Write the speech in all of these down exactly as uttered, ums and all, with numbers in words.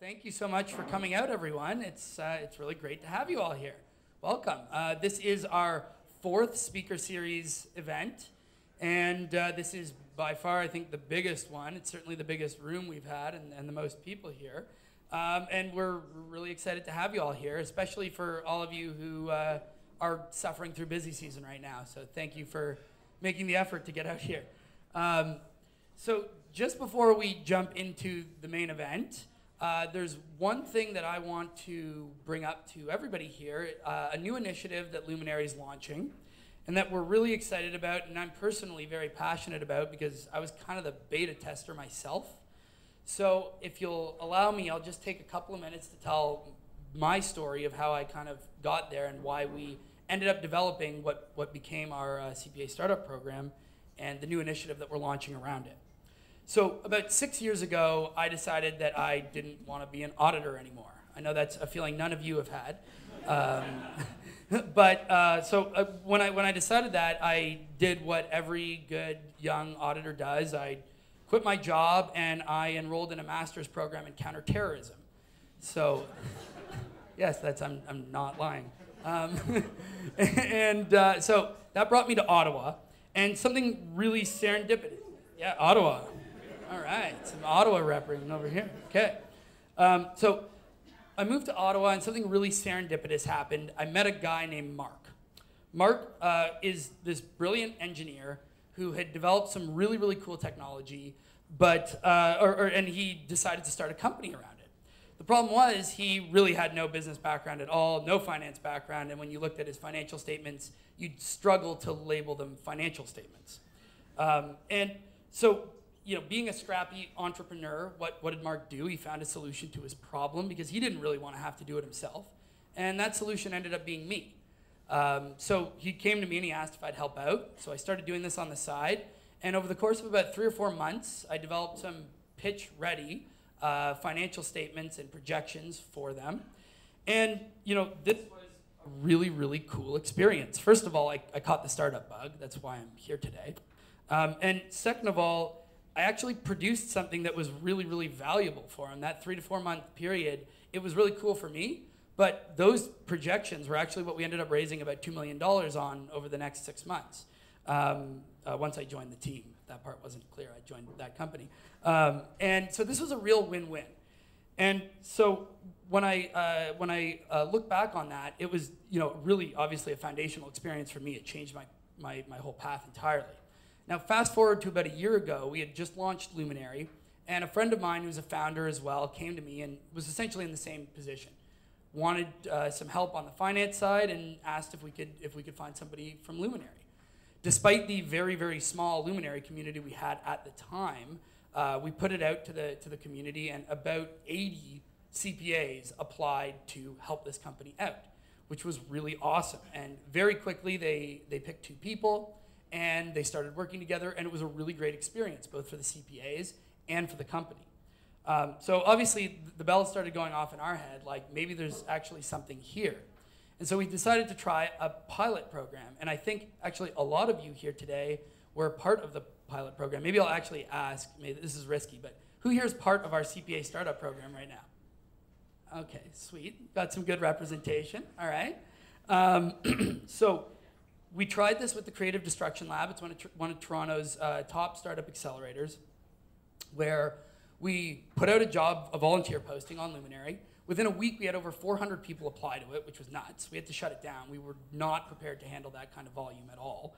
Thank you so much for coming out, everyone. It's, uh, it's really great to have you all here. Welcome. Uh, this is our fourth speaker series event, and uh, this is by far, I think, the biggest one. It's certainly the biggest room we've had and, and the most people here. Um, and we're really excited to have you all here, especially for all of you who uh, are suffering through busy season right now. So thank you for making the effort to get out here. Um, so just before we jump into the main event, Uh, there's one thing that I want to bring up to everybody here, uh, a new initiative that Luminari is launching and that we're really excited about, and I'm personally very passionate about because I was kind of the beta tester myself. So if you'll allow me, I'll just take a couple of minutes to tell my story of how I kind of got there and why we ended up developing what, what became our uh, C P A startup program and the new initiative that we're launching around it. So about six years ago, I decided that I didn't want to be an auditor anymore. I know that's a feeling none of you have had. Um, but uh, so uh, when, I, when I decided that, I did what every good young auditor does. I quit my job and I enrolled in a master's program in counterterrorism. So yes, that's, I'm, I'm not lying. Um, and uh, so that brought me to Ottawa, and something really serendipitous. Yeah, Ottawa. All right, some Ottawa repping over here. Okay. Um, so I moved to Ottawa, and something really serendipitous happened. I met a guy named Mark. Mark uh, is this brilliant engineer who had developed some really, really cool technology, but, uh, or, or, and he decided to start a company around it. The problem was he really had no business background at all, no finance background, and when you looked at his financial statements, you'd struggle to label them financial statements. Um, and so, you know, being a scrappy entrepreneur, what, what did Mark do? He found a solution to his problem because he didn't really want to have to do it himself. And that solution ended up being me. Um, so he came to me and he asked if I'd help out. So I started doing this on the side. And over the course of about three or four months, I developed some pitch-ready uh, financial statements and projections for them. And, you know, this was a really, really cool experience. First of all, I, I caught the startup bug. That's why I'm here today. Um, and second of all, I actually produced something that was really, really valuable for him. That three to four month period, it was really cool for me, but those projections were actually what we ended up raising about two million dollars on over the next six months. Um, uh, once I joined the team, if that part wasn't clear, I joined that company. Um, and so this was a real win-win. And so when I, uh, when I uh, look back on that, it was, you know, really obviously a foundational experience for me. It changed my, my, my whole path entirely. Now, fast forward to about a year ago, we had just launched Luminari, and a friend of mine who's a founder as well came to me and was essentially in the same position. Wanted uh, some help on the finance side and asked if we could if we could find somebody from Luminari. Despite the very, very small Luminari community we had at the time, uh, we put it out to the, to the community, and about eighty C P As applied to help this company out, which was really awesome. And very quickly, they, they picked two people, and they started working together, and it was a really great experience, both for the C P As and for the company. Um, so obviously, the bell started going off in our head, like, maybe there's actually something here. And so we decided to try a pilot program, and I think, actually, a lot of you here today were part of the pilot program. Maybe I'll actually ask, maybe this is risky, but who here is part of our C P A startup program right now? Okay, sweet. Got some good representation, all right. Um, so. We tried this with the Creative Destruction Lab. It's one of, one of Toronto's uh, top startup accelerators, where we put out a job, a volunteer posting on Luminari. Within a week, we had over four hundred people apply to it, which was nuts. We had to shut it down. We were not prepared to handle that kind of volume at all.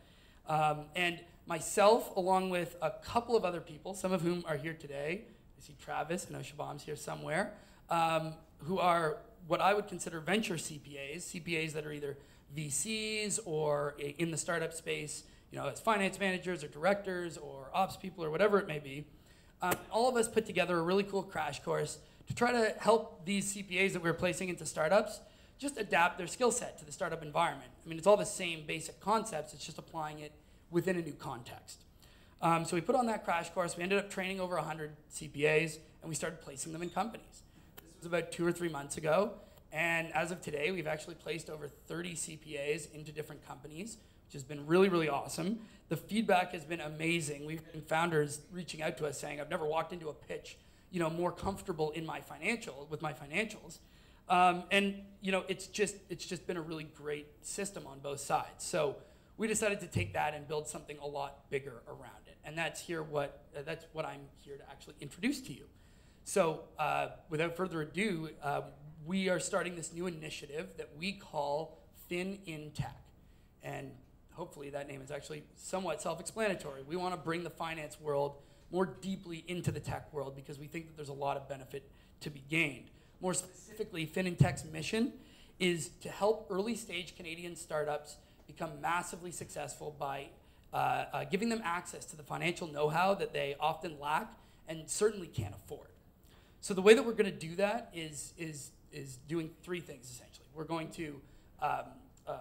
Um, and myself, along with a couple of other people, some of whom are here today, I see Travis, I know Shabam's here somewhere, um, who are what I would consider venture C P As, C P As that are either V Cs or in the startup space, you know, as finance managers or directors or ops people or whatever it may be. Um, all of us put together a really cool crash course to try to help these C P As that we're placing into startups just adapt their skill set to the startup environment. I mean, it's all the same basic concepts, it's just applying it within a new context. Um, so we put on that crash course, we ended up training over one hundred C P As, and we started placing them in companies. This was about two or three months ago. And as of today, we've actually placed over thirty C P As into different companies, which has been really, really awesome. The feedback has been amazing. We've been founders reaching out to us saying, I've never walked into a pitch, you know, more comfortable in my financial with my financials. Um, and you know, it's just it's just been a really great system on both sides. So we decided to take that and build something a lot bigger around it. And that's here what uh, that's what I'm here to actually introduce to you. So uh, without further ado, uh, we are starting this new initiative that we call FinInTech. And hopefully that name is actually somewhat self-explanatory. We want to bring the finance world more deeply into the tech world because we think that there's a lot of benefit to be gained. More specifically, FinInTech's mission is to help early-stage Canadian startups become massively successful by uh, uh, giving them access to the financial know-how that they often lack and certainly can't afford. So the way that we're going to do that is, is, is doing three things, essentially. We're going to um, uh, uh,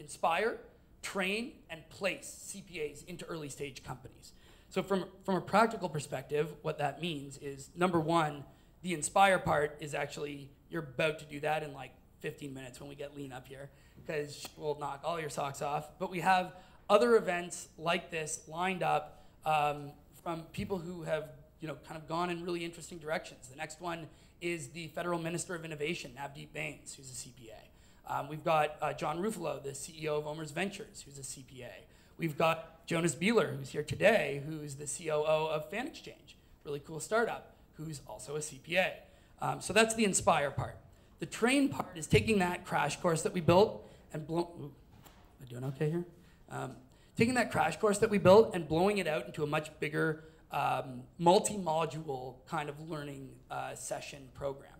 inspire, train, and place C P As into early-stage companies. So from, from a practical perspective, what that means is, number one, the inspire part is actually, you're about to do that in like fifteen minutes when we get Leen up here, because she will knock all your socks off. But we have other events like this lined up um, from people who have you know, kind of gone in really interesting directions. The next one is the Federal Minister of Innovation, Navdeep Bains, who's a C P A. Um, we've got uh, John Ruffalo, the C E O of Omers Ventures, who's a C P A. We've got Jonas Beeler, who's here today, who's the C O O of Fan Exchange, really cool startup, who's also a C P A. Um, so that's the inspire part. The train part is taking that crash course that we built and blow. Ooh, am I doing okay here? Um, taking that crash course that we built and blowing it out into a much bigger um, multi-module kind of learning uh, session program.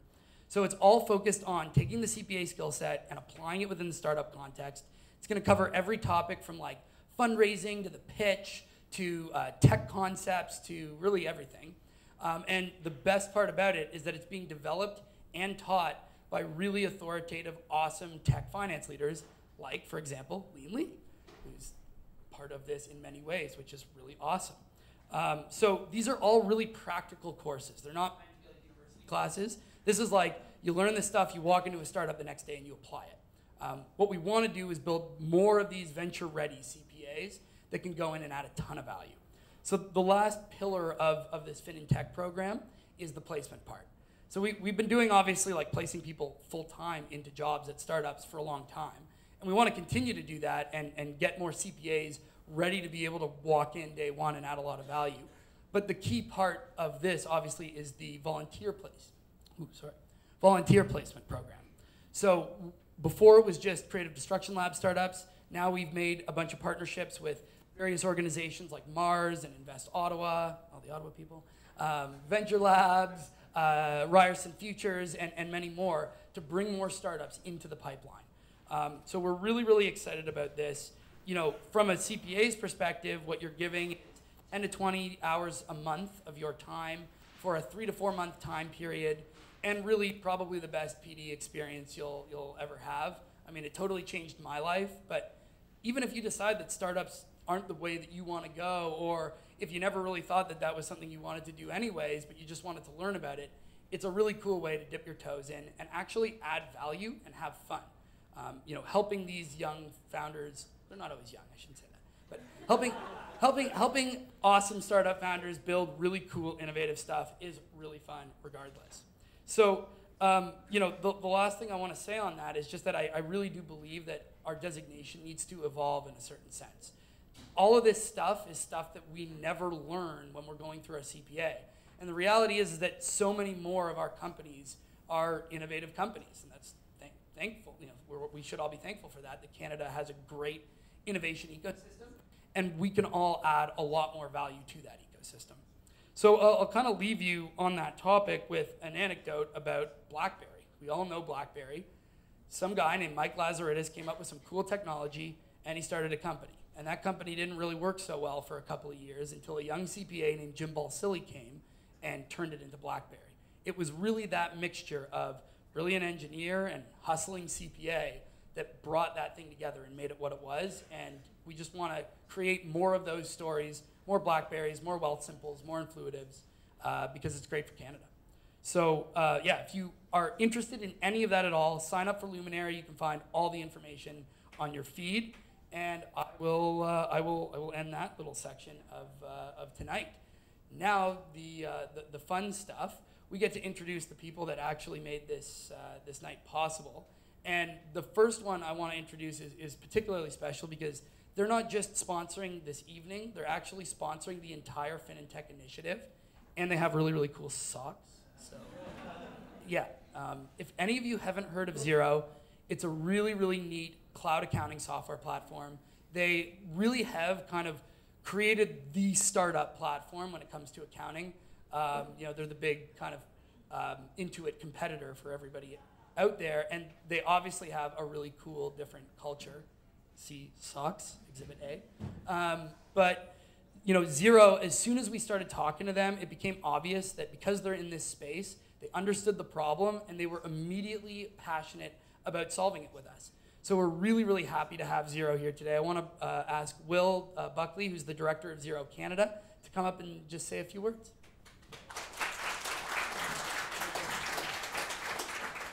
So it's all focused on taking the C P A skill set and applying it within the startup context. It's going to cover every topic from like fundraising to the pitch, to uh, tech concepts, to really everything. Um, and the best part about it is that it's being developed and taught by really authoritative, awesome tech finance leaders, like, for example, Leen Li, who's part of this in many ways, which is really awesome. Um, so these are all really practical courses. They're not university classes. This is like, you learn this stuff, you walk into a startup the next day, and you apply it. Um, what we want to do is build more of these venture-ready C P As that can go in and add a ton of value. So the last pillar of, of this FinInTech program is the placement part. So we, we've been doing, obviously, like placing people full-time into jobs at startups for a long time. And we want to continue to do that and, and get more C P As ready to be able to walk in day one and add a lot of value. But the key part of this, obviously, is the volunteer place. Ooh, sorry. Volunteer placement program. So before it was just Creative Destruction Lab startups. Now we've made a bunch of partnerships with various organizations like Mars and Invest Ottawa, all the Ottawa people, um, Venture Labs, uh, Ryerson Futures, and, and many more to bring more startups into the pipeline. Um, so we're really, really excited about this. You know, from a C P A's perspective, what you're giving is ten to twenty hours a month of your time for a three to four month time period, and really probably the best P D experience you'll, you'll ever have. I mean, it totally changed my life, but even if you decide that startups aren't the way that you want to go, or if you never really thought that that was something you wanted to do anyways, but you just wanted to learn about it, it's a really cool way to dip your toes in and actually add value and have fun. Um, you know, helping these young founders, they're not always young, I shouldn't say that, but helping, helping, helping awesome startup founders build really cool, innovative stuff is really fun regardless. So, um, you know, the, the last thing I want to say on that is just that I, I really do believe that our designation needs to evolve in a certain sense. All of this stuff is stuff that we never learn when we're going through our C P A. And the reality is, is that so many more of our companies are innovative companies. And that's th thankful. You know, we're, we should all be thankful for that, that Canada has a great innovation ecosystem. And we can all add a lot more value to that ecosystem. So I'll, I'll kind of leave you on that topic with an anecdote about BlackBerry. We all know BlackBerry. Some guy named Mike Lazaridis came up with some cool technology, and he started a company. And that company didn't really work so well for a couple of years until a young C P A named Jim Balsillie came and turned it into BlackBerry. It was really that mixture of brilliant engineer and hustling C P A that brought that thing together and made it what it was. And we just want to create more of those stories, more BlackBerries, more Wealthsimples, more Influitives, uh, because it's great for Canada. So uh, yeah, if you are interested in any of that at all, sign up for Luminari. You can find all the information on your feed. And I will, uh, I will, I will end that little section of, uh, of tonight. Now the, uh, the the fun stuff, we get to introduce the people that actually made this uh, this night possible. And the first one I want to introduce is, is particularly special because they're not just sponsoring this evening, they're actually sponsoring the entire FinInTech initiative, and they have really, really cool socks. So, yeah, um, if any of you haven't heard of Xero, it's a really, really neat cloud accounting software platform. They really have kind of created the startup platform when it comes to accounting. Um, you know, they're the big kind of um, Intuit competitor for everybody out there, and they obviously have a really cool, different culture. See socks, exhibit A. Um, but you know, Xero, as soon as we started talking to them, it became obvious that because they're in this space, they understood the problem, and they were immediately passionate about solving it with us. So we're really, really happy to have Xero here today. I want to uh, ask Will uh, Buckley, who's the director of Xero Canada, to come up and just say a few words.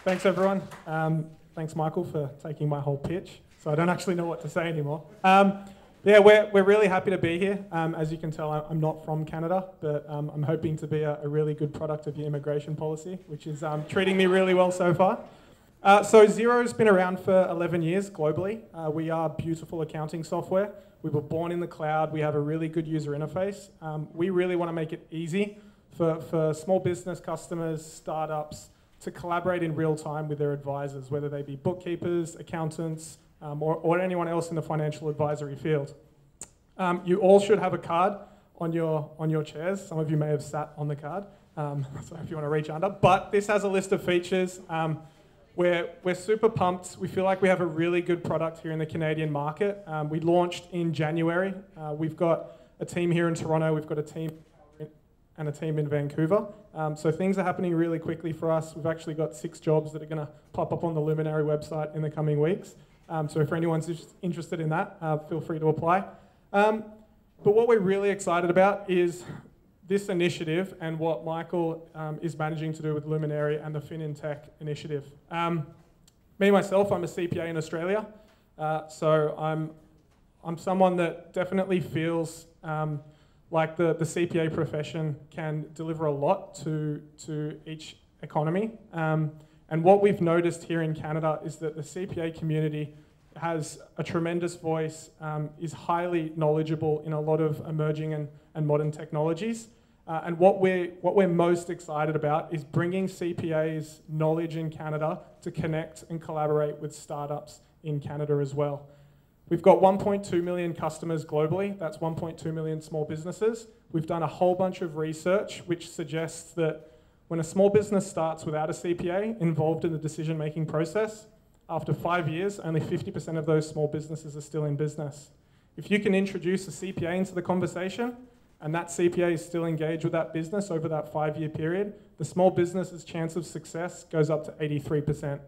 Thanks, everyone. Um, thanks, Michael, for taking my whole pitch. So I don't actually know what to say anymore. Um, yeah, we're, we're really happy to be here. Um, as you can tell, I'm not from Canada, but um, I'm hoping to be a, a really good product of your immigration policy, which is um, treating me really well so far. Uh, so Xero's been around for eleven years globally. Uh, we are beautiful accounting software. We were born in the cloud. We have a really good user interface. Um, we really want to make it easy for, for small business customers, startups, to collaborate in real time with their advisors, whether they be bookkeepers, accountants, um, or, or anyone else in the financial advisory field. Um, you all should have a card on your, on your chairs. Some of you may have sat on the card, um, so if you want to reach under. But this has a list of features. Um, We're, we're super pumped. We feel like we have a really good product here in the Canadian market. Um, we launched in January. Uh, we've got a team here in Toronto. We've got a team in, and a team in Vancouver. Um, so things are happening really quickly for us. We've actually got six jobs that are going to pop up on the Luminari website in the coming weeks. Um, so if anyone's interested in that, uh, feel free to apply. Um, but what we're really excited about is this initiative and what Michael um, is managing to do with Luminari and the FinInTech initiative. Um, me, myself, I'm a C P A in Australia. Uh, so I'm, I'm someone that definitely feels um, like the, the C P A profession can deliver a lot to, to each economy. Um, and what we've noticed here in Canada is that the C P A community has a tremendous voice, um, is highly knowledgeable in a lot of emerging and, and modern technologies. Uh, and what we're, what we're most excited about is bringing C P A's knowledge in Canada to connect and collaborate with startups in Canada as well. We've got one point two million customers globally. That's one point two million small businesses. We've done a whole bunch of research which suggests that when a small business starts without a C P A involved in the decision-making process, after five years, only fifty percent of those small businesses are still in business. If you can introduce a C P A into the conversation, and that C P A is still engaged with that business over that five-year period, the small business's chance of success goes up to eighty-three percent.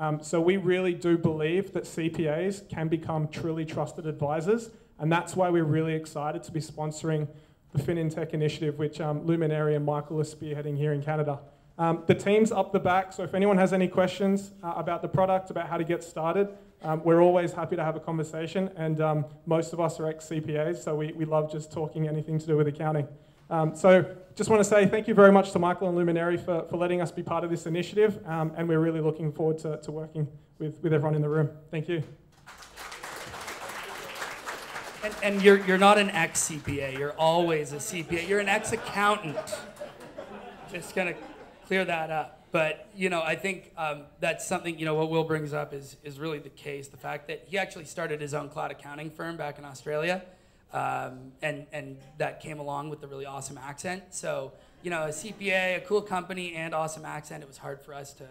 Um, so we really do believe that C P As can become truly trusted advisors, and that's why we're really excited to be sponsoring the FinInTech initiative, which um, Luminari and Michael are spearheading here in Canada. Um, the team's up the back, so if anyone has any questions uh, about the product, about how to get started, Um, we're always happy to have a conversation, and um, most of us are ex-C P As, so we, we love just talking anything to do with accounting. Um, so just want to say thank you very much to Michael and Luminari for, for letting us be part of this initiative, um, and we're really looking forward to, to working with, with everyone in the room. Thank you. And, and you're, you're not an ex-C P A, you're always a C P A. You're an ex-accountant. Just going to clear that up. But, you know, I think um, that's something, you know, what Will brings up is, is really the case. The fact that he actually started his own cloud accounting firm back in Australia, um, and, and that came along with the really awesome accent. So, you know, a C P A, a cool company, and awesome accent, it was hard for us to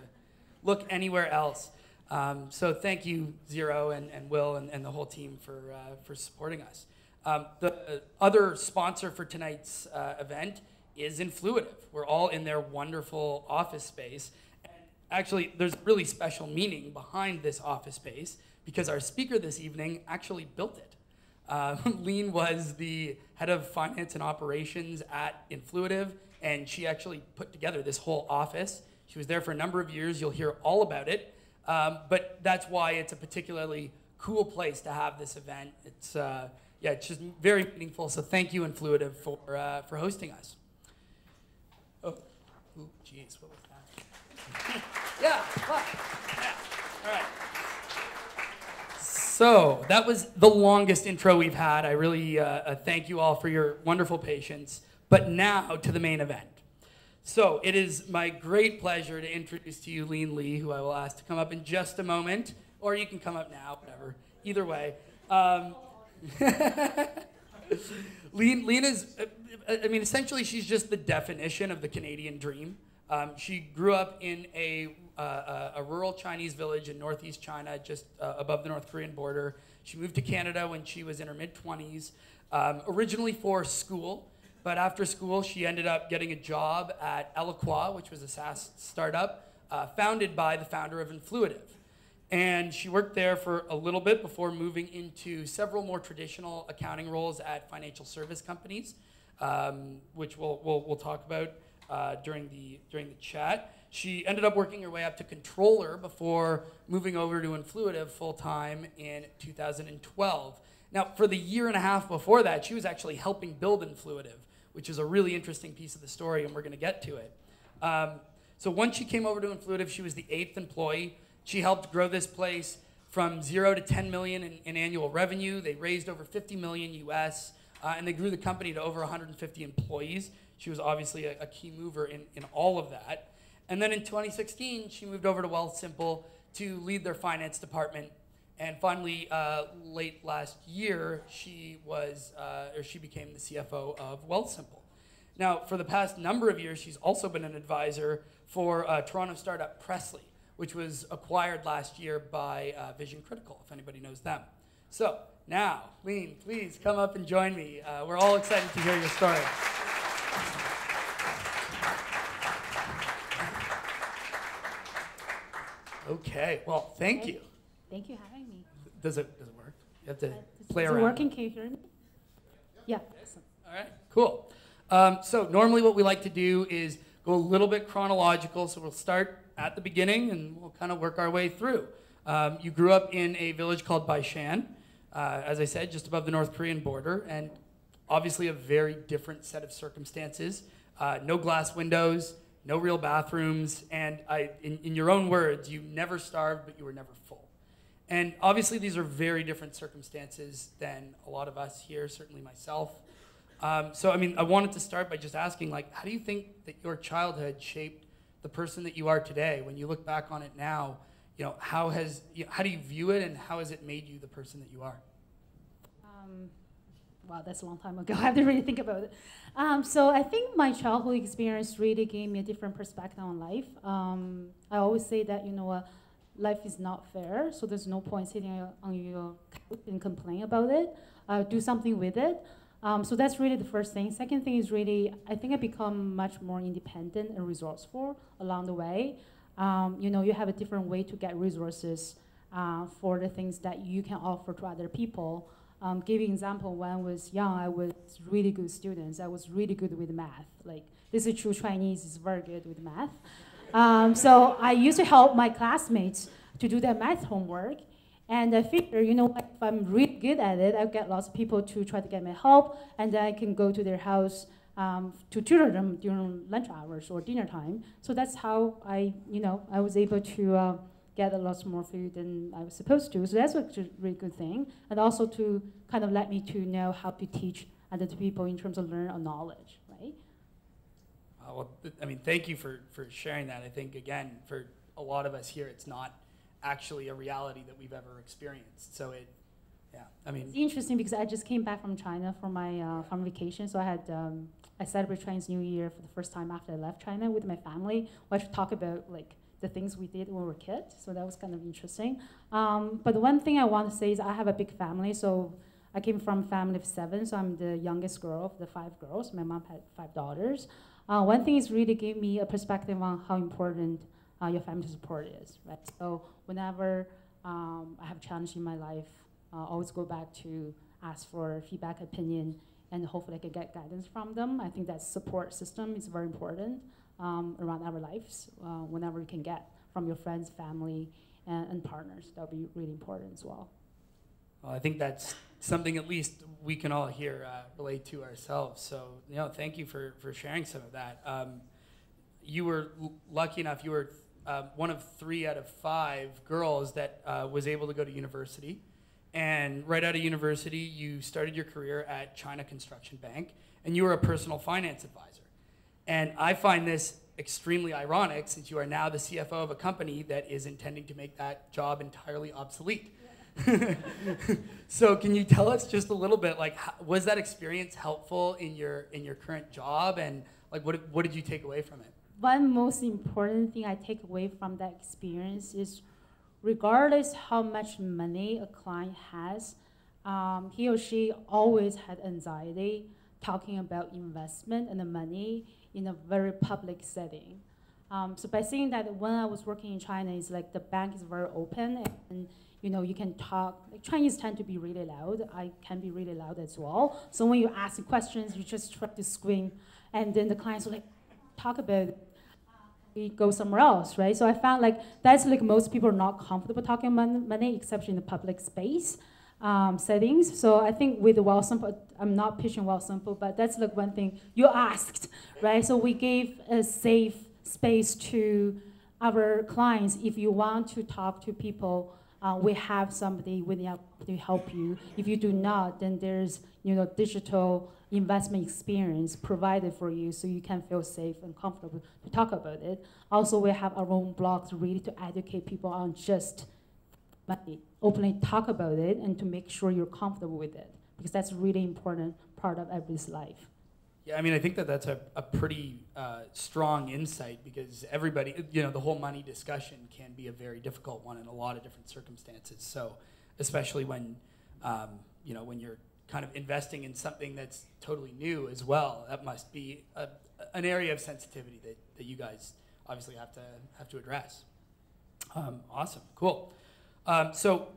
look anywhere else. Um, so thank you, Xero and, and Will and, and the whole team for, uh, for supporting us. Um, the other sponsor for tonight's uh, event is Influitive. We're all in their wonderful office space. And actually, there's really special meaning behind this office space because our speaker this evening actually built it. Uh, Leen was the head of finance and operations at Influitive, and she actually put together this whole office. She was there for a number of years. You'll hear all about it. Um, but that's why it's a particularly cool place to have this event. It's, uh, yeah, it's just very meaningful. So thank you, Influitive, for, uh, for hosting us. Ooh, jeez, what was that? yeah, what? yeah, all right. So that was the longest intro we've had. I really uh, uh, thank you all for your wonderful patience. But now to the main event. So it is my great pleasure to introduce to you Leen Li, who I will ask to come up in just a moment, or you can come up now, whatever. Either way. Um, Leen, Leen is, I mean, essentially she's just the definition of the Canadian dream. Um, she grew up in a, uh, a rural Chinese village in northeast China, just uh, above the North Korean border. She moved to Canada when she was in her mid twenties, um, originally for school, but after school she ended up getting a job at Eloqua, which was a SaaS startup uh, founded by the founder of Influitive. And she worked there for a little bit before moving into several more traditional accounting roles at financial service companies, um, which we'll, we'll, we'll talk about uh, during the, during the chat. She ended up working her way up to controller before moving over to Influitive full-time in two thousand twelve. Now, for the year and a half before that, she was actually helping build Influitive, which is a really interesting piece of the story, and we're going to get to it. Um, so once she came over to Influitive, she was the eighth employee. She helped grow this place from zero to ten million in, in annual revenue. They raised over fifty million U S, uh, and they grew the company to over one hundred fifty employees. She was obviously a, a key mover in, in all of that. And then in twenty sixteen, she moved over to Wealthsimple to lead their finance department. And finally, uh, late last year, she was, uh, or she became the C F O of Wealthsimple. Now, for the past number of years, she's also been an advisor for uh, Toronto startup Pressly, which was acquired last year by uh, Vision Critical, if anybody knows them. So now, Leen, please come up and join me. Uh, we're all excited to hear your story. Okay, well, thank you. Thank you for having me. Does it, does it work? You have to uh, does, play does around. Is it working? Can you hear me? Yeah. Excellent. All right, cool. Um, so normally what we like to do is go a little bit chronological, so we'll start at the beginning, and we'll kind of work our way through. Um, you grew up in a village called Baishan, uh, as I said, just above the North Korean border, and obviously a very different set of circumstances. Uh, no glass windows, no real bathrooms, and I, in, in your own words, you never starved, but you were never full. And obviously these are very different circumstances than a lot of us here, certainly myself. Um, so I mean, I wanted to start by just asking, like, how do you think that your childhood shaped the person that you are today? When you look back on it now, you know, how has, you know, how do you view it, and how has it made you the person that you are? Um, wow, that's a long time ago. I have to really think about it. Um, so I think my childhood experience really gave me a different perspective on life. Um, I always say that, you know, uh, life is not fair, so there's no point sitting on your couch and complain about it. Uh, do something with it. Um, so that's really the first thing. Second thing is really, I think I've become much more independent and resourceful along the way. Um, you know, you have a different way to get resources uh, for the things that you can offer to other people. Um, give you an example, when I was young, I was really good students. I was really good with math. Like, this is true, Chinese is very good with math. Um, so I used to help my classmates to do their math homework. And I figure, you know, if I'm really good at it, I'll get lots of people to try to get my help, and then I can go to their house um, to tutor them during lunch hours or dinner time. So that's how I, you know, I was able to uh, get a lot more food than I was supposed to. So that's a really good thing. And also to kind of let me to know how to teach other people in terms of learn or knowledge, right? Uh, well, I mean, thank you for, for sharing that. I think, again, for a lot of us here, it's not actually a reality that we've ever experienced. So it, yeah, I mean. It's interesting because I just came back from China for my uh, from vacation. So I had, um, I celebrated Chinese New Year for the first time after I left China with my family. We actually talk about like the things we did when we were kids. So that was kind of interesting. Um, but the one thing I want to say is I have a big family. So I came from a family of seven. So I'm the youngest girl of the five girls. My mom had five daughters. Uh, one thing is really gave me a perspective on how important Uh, your family support is, right? So whenever um, I have challenge in my life, I uh, always go back to ask for feedback, opinion, and hopefully I can get guidance from them. I think that support system is very important um, around our lives, uh, whenever you can get from your friends, family, and, and partners. That would be really important as well. Well, I think that's something at least we can all here uh, relate to ourselves. So, you know, thank you for, for sharing some of that. Um, you were lucky enough, you were uh, one of three out of five girls that uh, was able to go to university. And right out of university, you started your career at China Construction Bank, and you were a personal finance advisor. And I find this extremely ironic, since you are now the C F O of a company that is intending to make that job entirely obsolete. Yeah. So can you tell us just a little bit, like, how, was that experience helpful in your in your current job, and like what, what did you take away from it? One most important thing I take away from that experience is, regardless how much money a client has, um, he or she always had anxiety talking about investment and the money in a very public setting. Um, so by seeing that, when I was working in China, it's like the bank is very open, and, and you know, you can talk. Like, Chinese tend to be really loud. I can be really loud as well. So when you ask questions, you just try to scream, and then the clients will like talk about it. We go somewhere else, right? So I found like that's like most people are not comfortable talking about money, except in the public space. Um, settings. So I think with Wealthsimple, I'm not pitching Wealthsimple, but that's like one thing you asked, right? So we gave a safe space to our clients. If you want to talk to people, uh, we have somebody with the app to help you. If you do not, then there's, you know, digital investment experience provided for you, so you can feel safe and comfortable to talk about it. Also, we have our own blogs really to educate people on just money, openly talk about it, and to make sure you're comfortable with it, because that's a really important part of everybody's life. Yeah, I mean, I think that that's a, a pretty uh, strong insight, because everybody, you know, the whole money discussion can be a very difficult one in a lot of different circumstances. So, especially when, um, you know, when you're kind of investing in something that's totally new as well, that must be a, an area of sensitivity that, that you guys obviously have to, have to address. Um, awesome, cool. Um, so,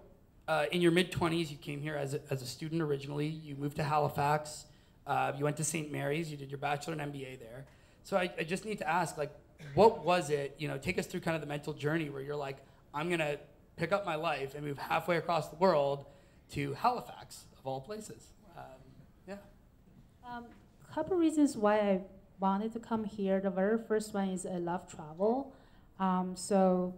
uh, in your mid twenties, you came here as a, as a student originally. You moved to Halifax. Uh, you went to Saint Mary's. You did your bachelor and M B A there. So I, I just need to ask, like, what was it, you know, take us through kind of the mental journey where you're like, I'm going to pick up my life and move halfway across the world to Halifax, of all places. Um, yeah. Um, couple reasons why I wanted to come here. The very first one is I love travel. Um, so...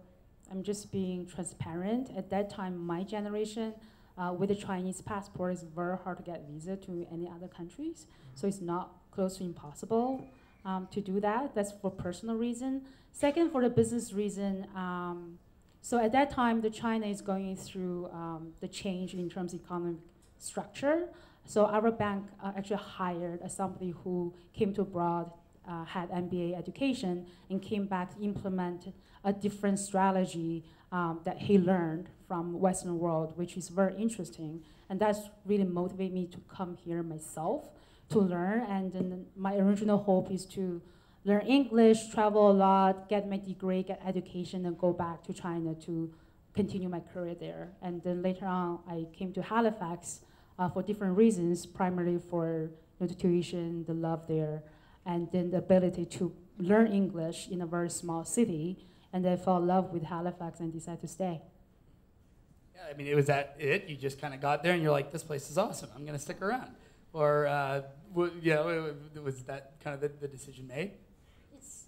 I'm just being transparent. At that time, my generation, uh, with a Chinese passport, it's very hard to get visa to any other countries. So it's not close to impossible um, to do that. That's for personal reason. Second, for the business reason. Um, so at that time, the China is going through um, the change in terms of economic structure. So our bank uh, actually hired uh, somebody who came to abroad, Uh, had M B A education, and came back to implement a different strategy um, that he learned from Western world, which is very interesting. And that's really motivated me to come here myself to learn. And then my original hope is to learn English, travel a lot, get my degree, get education, and go back to China to continue my career there. And then later on, I came to Halifax uh, for different reasons, primarily for, you know, the tuition, the love there, and then the ability to learn English in a very small city, and I fell in love with Halifax and decided to stay. Yeah, I mean, it was that it? You just kind of got there and you're like, this place is awesome, I'm gonna stick around. Or, uh, you know, was that kind of the, the decision made? It's,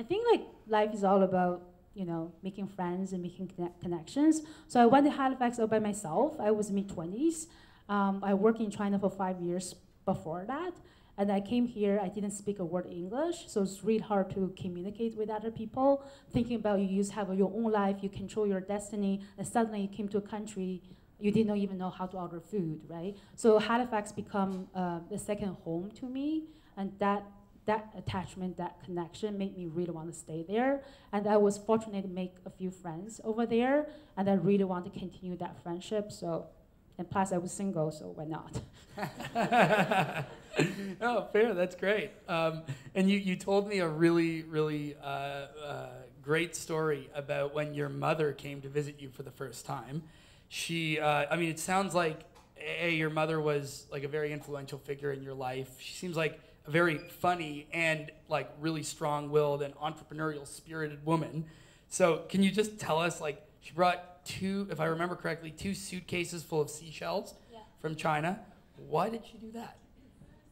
I think like life is all about, you know, making friends and making connect connections. So I went to Halifax all by myself. I was mid twenties. Um, I worked in China for five years before that. And I came here, I didn't speak a word English, so it's really hard to communicate with other people. Thinking about you used to have your own life, you control your destiny, and suddenly you came to a country, you didn't even know how to order food, right? So Halifax became uh, the second home to me, and that, that attachment, that connection made me really want to stay there. And I was fortunate to make a few friends over there, and I really want to continue that friendship, so. And plus, I was single, so why not? Oh, fair. That's great. Um, and you, you told me a really, really uh, uh, great story about when your mother came to visit you for the first time. She, uh, I mean, it sounds like, A, your mother was like a very influential figure in your life. She seems like a very funny and like really strong-willed and entrepreneurial-spirited woman. So can you just tell us, like, she brought two, if I remember correctly, two suitcases full of seashells, yeah, from China. Why did she do that?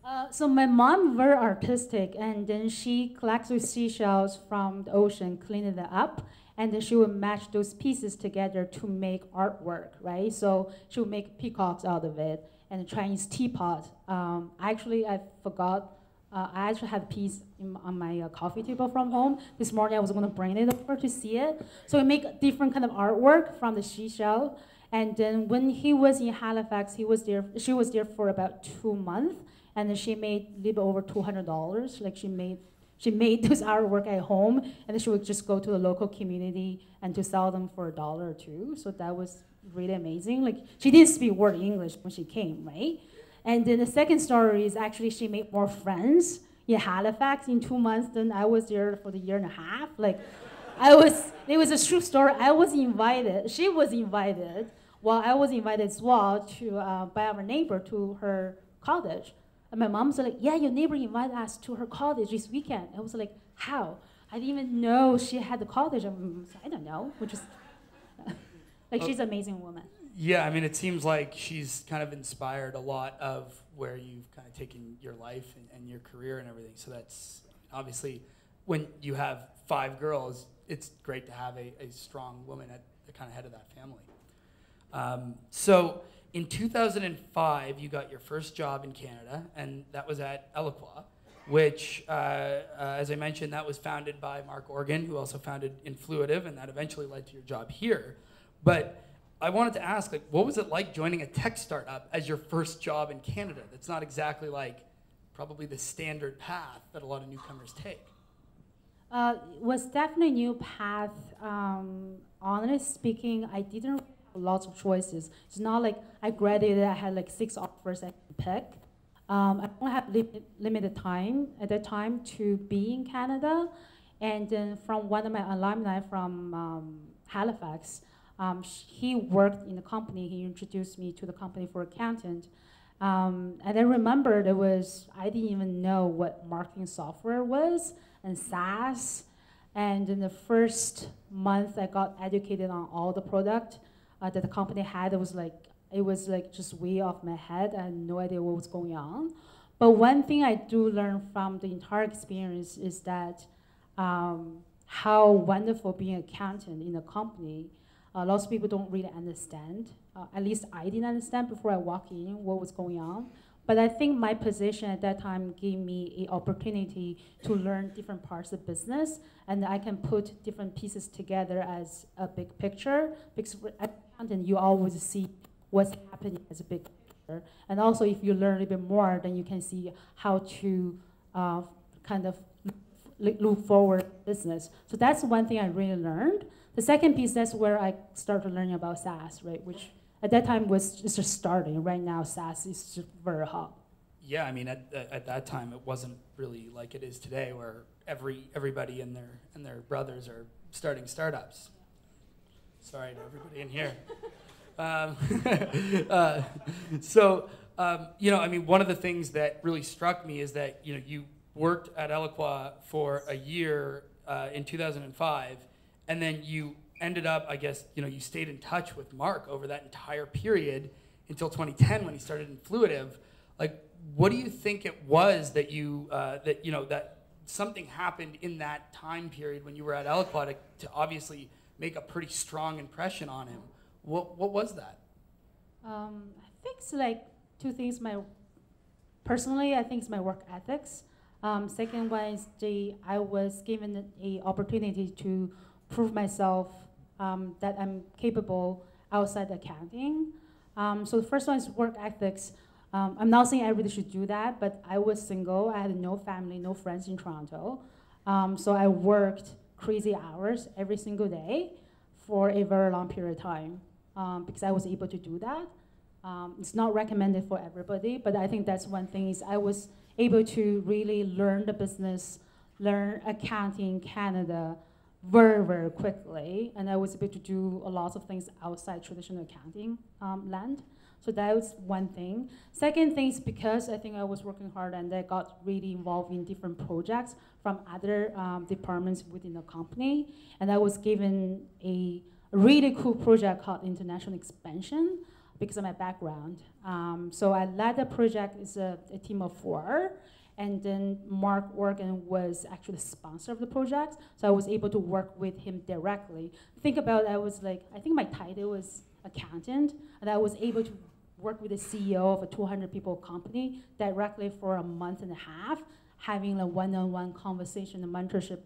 Uh, so my mom very artistic, and then she collects the seashells from the ocean, cleaning them up, and then she would match those pieces together to make artwork, right? So she would make peacocks out of it, and a Chinese teapot. Um, actually, I forgot. Uh, I actually have a piece in, on my uh, coffee table from home. This morning I was going to bring it over to see it. So we make different kind of artwork from the seashell. And then when he was in Halifax, he was there. She was there for about two months, and then she made a little over two hundred dollars. Like she made, she made this artwork at home, and then she would just go to the local community and to sell them for a dollar or two. So that was really amazing. Like she didn't speak word English when she came, right? And then the second story is actually she made more friends in Halifax in two months than I was there for the year and a half. Like, I was, it was a true story. I was invited, she was invited, well, I was invited as well to, uh, by our neighbor to her cottage. And my mom's like, yeah, your neighbor invited us to her cottage this weekend. I was like, how? I didn't even know she had the cottage. I'm, I don't know, which is, like she's an amazing woman. Yeah, I mean, it seems like she's kind of inspired a lot of where you've kind of taken your life and, and your career and everything. So that's obviously when you have five girls, it's great to have a, a strong woman at the kind of head of that family. Um, so in two thousand five, you got your first job in Canada, and that was at Eloqua, which, uh, uh, as I mentioned, that was founded by Mark Organ, who also founded Influitive, and that eventually led to your job here. But I wanted to ask, like, what was it like joining a tech startup as your first job in Canada? That's not exactly like probably the standard path that a lot of newcomers take. Uh, it was definitely a new path. Um, honestly speaking, I didn't have lots of choices. It's not like I graduated, I had like six offers I could pick. Um, I don't have li limited time at that time to be in Canada. And then from one of my alumni from um, Halifax, Um, he worked in the company. He introduced me to the company for accountant. Um, and I remember there was, I didn't even know what marketing software was and SaaS. And in the first month, I got educated on all the product uh, that the company had. It was like, it was like just way off my head. I had no idea what was going on. But one thing I do learn from the entire experience is that um, how wonderful being an accountant in a company. Uh, lots of people don't really understand. Uh, at least I didn't understand before I walked in what was going on. But I think my position at that time gave me an opportunity to learn different parts of business, and I can put different pieces together as a big picture. Because as accountant, you always see what's happening as a big picture. And also, if you learn a little bit more, then you can see how to uh, kind of look forward business. So that's one thing I really learned. The second piece, that's where I started learning about SaaS, right? Which at that time was just starting. Right now, SaaS is just very hot. Yeah, I mean, at, at that time, it wasn't really like it is today, where every everybody and their and their brothers are starting startups. Sorry to everybody in here. um, uh, so, um, you know, I mean, one of the things that really struck me is that you know you worked at Eloqua for a year uh, in two thousand five. And then you ended up, I guess, you know, you stayed in touch with Mark over that entire period until twenty ten when he started Influitive. Like, what do you think it was that you, uh, that, you know, that something happened in that time period when you were at Eloqua to, to obviously make a pretty strong impression on him? What, what was that? Um, I think it's like two things. My, personally, I think it's my work ethics. Um, second one is the, I was given an opportunity to prove myself um, that I'm capable outside accounting. Um, so the first one is work ethics. Um, I'm not saying everybody should do that, but I was single. I had no family, no friends in Toronto. Um, so I worked crazy hours every single day for a very long period of time um, because I was able to do that. Um, it's not recommended for everybody, but I think that's one thing is I was able to really learn the business, learn accounting in Canada, very, very quickly, and I was able to do a lot of things outside traditional accounting um, land. So that was one thing. Second thing is because I think I was working hard and I got really involved in different projects from other um, departments within the company, and I was given a really cool project called International Expansion, because of my background. Um, so I led the project as a, a team of four, and then Mark Organ was actually the sponsor of the project, so I was able to work with him directly. Think about it, I was like, I think my title was accountant, and I was able to work with the C E O of a two hundred people company directly for a month and a half, having a one-on-one conversation and mentorship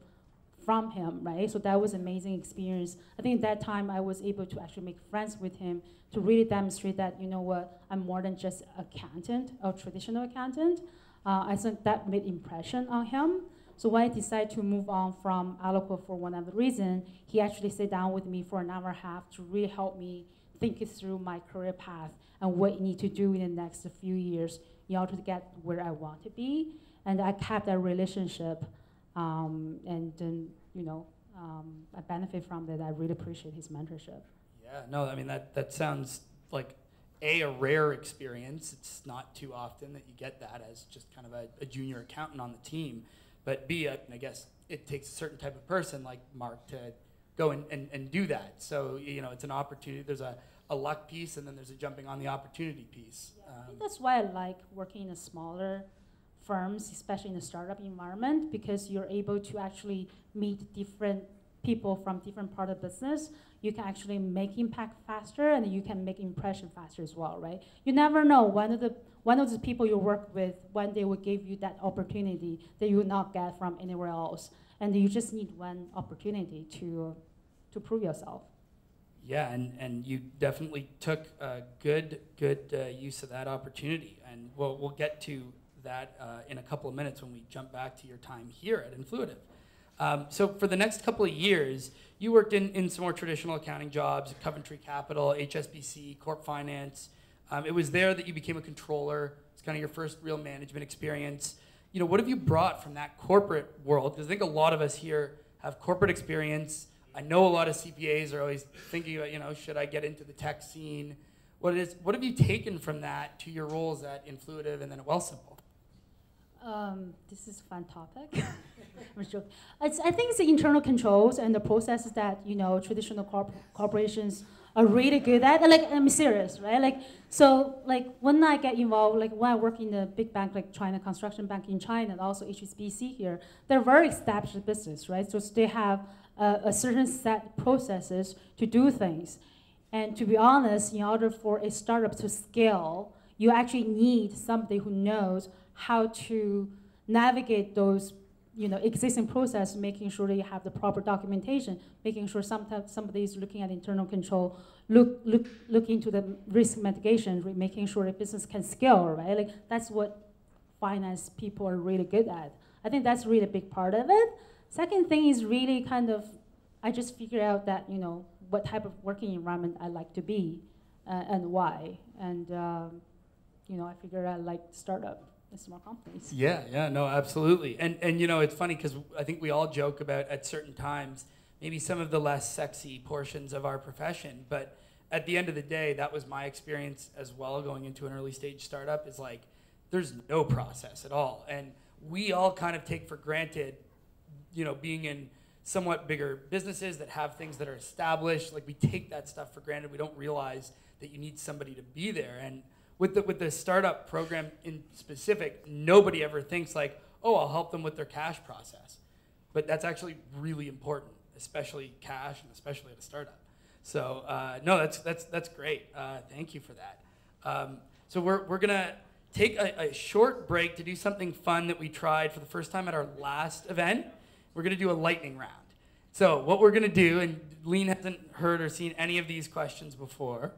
from him, right? So that was an amazing experience. I think at that time I was able to actually make friends with him to really demonstrate that, you know what, I'm more than just accountant or traditional accountant. Uh, I think that made impression on him. So when I decided to move on from Eloqua for one of the reasons, he actually sat down with me for an hour and a half to really help me think it through my career path and what you need to do in the next few years in order to get where I want to be. And I kept that relationship, um, and then, you know, um, I benefit from that. I really appreciate his mentorship. Yeah, no, I mean, that, that sounds like, A, a rare experience. It's not too often that you get that as just kind of a, a junior accountant on the team. But B, I, I guess it takes a certain type of person like Mark to go and, and, and do that. So, you know, it's an opportunity. There's a, a luck piece, and then there's a jumping on the opportunity piece. Yeah, um, I think that's why I like working in a smaller firms, especially in a startup environment, because you're able to actually meet different people from different part of business. You can actually make impact faster, and you can make impression faster as well, right? You never know, one of the one of the people you work with one day will give you that opportunity that you will not get from anywhere else, and you just need one opportunity to to prove yourself. Yeah, and, and you definitely took a good good uh, use of that opportunity, and we'll we'll get to that uh, in a couple of minutes when we jump back to your time here at Influitive. Um, so for the next couple of years, you worked in, in some more traditional accounting jobs, Coventry Capital, H S B C, Corp Finance. Um, it was there that you became a controller. It's kind of your first real management experience. You know, what have you brought from that corporate world? Because I think a lot of us here have corporate experience. I know a lot of C P As are always thinking about, you know, should I get into the tech scene? What is, what have you taken from that to your roles at Influitive and then at Wealthsimple? Um, this is a fun topic. I'm sure. It's, I think it's the internal controls and the processes that, you know, traditional corp corporations are really good at. And like, I'm serious, right? Like, so like when I get involved, like when I work in a big bank like China Construction Bank in China and also H S B C here, they're very established business, right? So they have uh, a certain set processes to do things. And to be honest, in order for a startup to scale, you actually need somebody who knows how to navigate those, you know, existing process, making sure that you have the proper documentation, making sure sometimes somebody is looking at internal control, look, look, look into the risk mitigation, making sure the business can scale, right? Like that's what finance people are really good at. I think that's really a big part of it. Second thing is really kind of, I just figured out that, you know, what type of working environment I like to be uh, and why. And, um, you know, I figured I like startup. Small companies. Yeah, yeah, no, absolutely. And, and you know, it's funny because I think we all joke about at certain times, maybe some of the less sexy portions of our profession, but at the end of the day, that was my experience as well going into an early stage startup is like, there's no process at all. And we all kind of take for granted, you know, being in somewhat bigger businesses that have things that are established, like we take that stuff for granted. We don't realize that you need somebody to be there. And With the, with the startup program in specific, nobody ever thinks like, oh, I'll help them with their cash process. But that's actually really important, especially cash and especially at a startup. So uh, no, that's, that's, that's great. Uh, thank you for that. Um, so we're, we're gonna take a, a short break to do something fun that we tried for the first time at our last event. We're gonna do a lightning round. So what we're gonna do, and Leen hasn't heard or seen any of these questions before,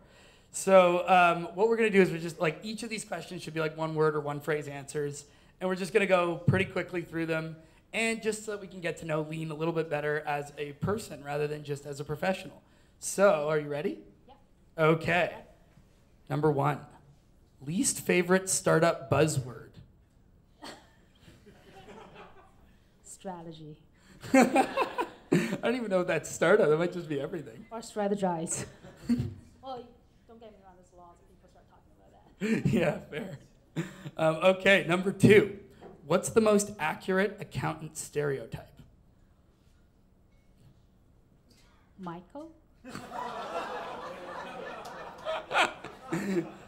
so um, what we're going to do is we're just like each of these questions should be like one word or one phrase answers. And we're just going to go pretty quickly through them. And just so that we can get to know Leen a little bit better as a person rather than just as a professional. So are you ready? Yeah. Okay. Yeah. Number one, least favorite startup buzzword. Strategy. I don't even know what that's startup. That might just be everything. Or strategize. Well, yeah, fair. Um, okay, number two. What's the most accurate accountant stereotype? Michael?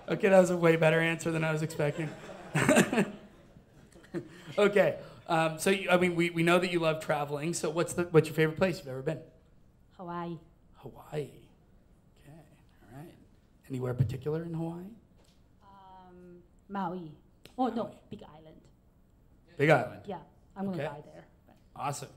Okay, that was a way better answer than I was expecting. Okay, um, so you, I mean, we, we know that you love traveling. So what's the what's your favorite place you've ever been? Hawaii. Hawaii. Okay, all right. Anywhere particular in Hawaii? Um, Maui. Oh Maui. No, Big Island. Big Island. Yeah, I'm gonna okay. die there. But. Awesome.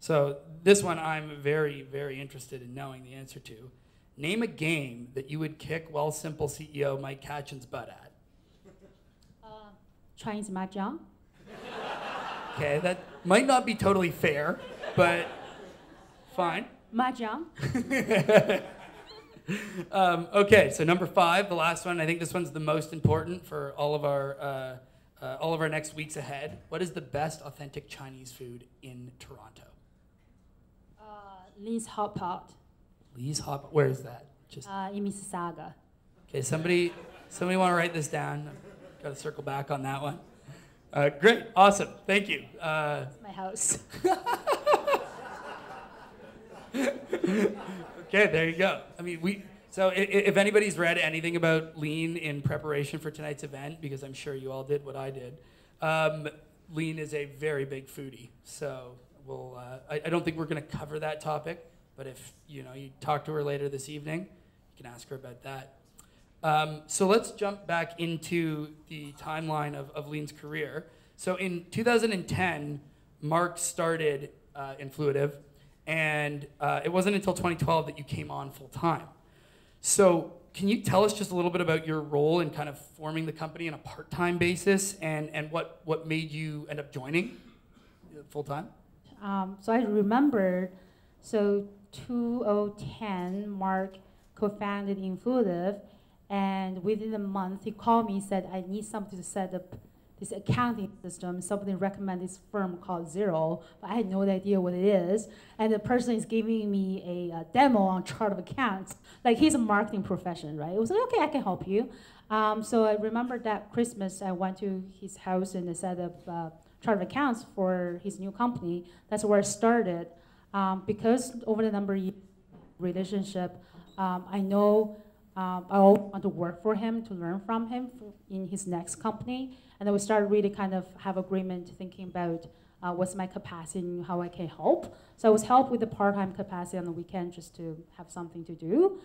So this one I'm very, very interested in knowing the answer to. Name a game that you would kick Wealthsimple C E O Mike Katchin's butt at. Uh, Chinese mahjong. Okay, that might not be totally fair, but fine. Mahjong. um, okay, so number five, the last one. I think this one's the most important for all of our uh, uh, all of our next weeks ahead. What is the best authentic Chinese food in Toronto? Uh, Lee's Hot Pot. Lee's Hot Pot. Where is that? Just uh, in Mississauga. Okay, somebody, somebody want to write this down? I've got to circle back on that one. Uh, great, awesome, thank you. Uh, That's my house. Okay, there you go. I mean, we. So if, if anybody's read anything about Leen in preparation for tonight's event, because I'm sure you all did what I did, um, Leen is a very big foodie. So we'll. Uh, I, I don't think we're going to cover that topic. But if you know you talk to her later this evening, you can ask her about that. Um, so let's jump back into the timeline of, of Leen's career. So in two thousand ten, Mark started uh, Influitive, and uh, it wasn't until twenty twelve that you came on full time. So can you tell us just a little bit about your role in kind of forming the company on a part-time basis, and and what what made you end up joining full time? Um, so I remembered. So two thousand ten, Mark co-founded Influitive, and within a month, he called me and said, I need something to set up this accounting system. Somebody recommended this firm called Xero, but I had no idea what it is. And the person is giving me a, a demo on chart of accounts. Like, he's a marketing profession, right? It was like, okay, I can help you. Um, so I remember that Christmas, I went to his house and I set up uh, chart of accounts for his new company. That's where I started. Um, because over the number of years relationship, um, I know um, I always want to work for him, to learn from him for, in his next company. And then we started really kind of have agreement thinking about uh, what's my capacity and how I can help. So I was helped with the part-time capacity on the weekend just to have something to do.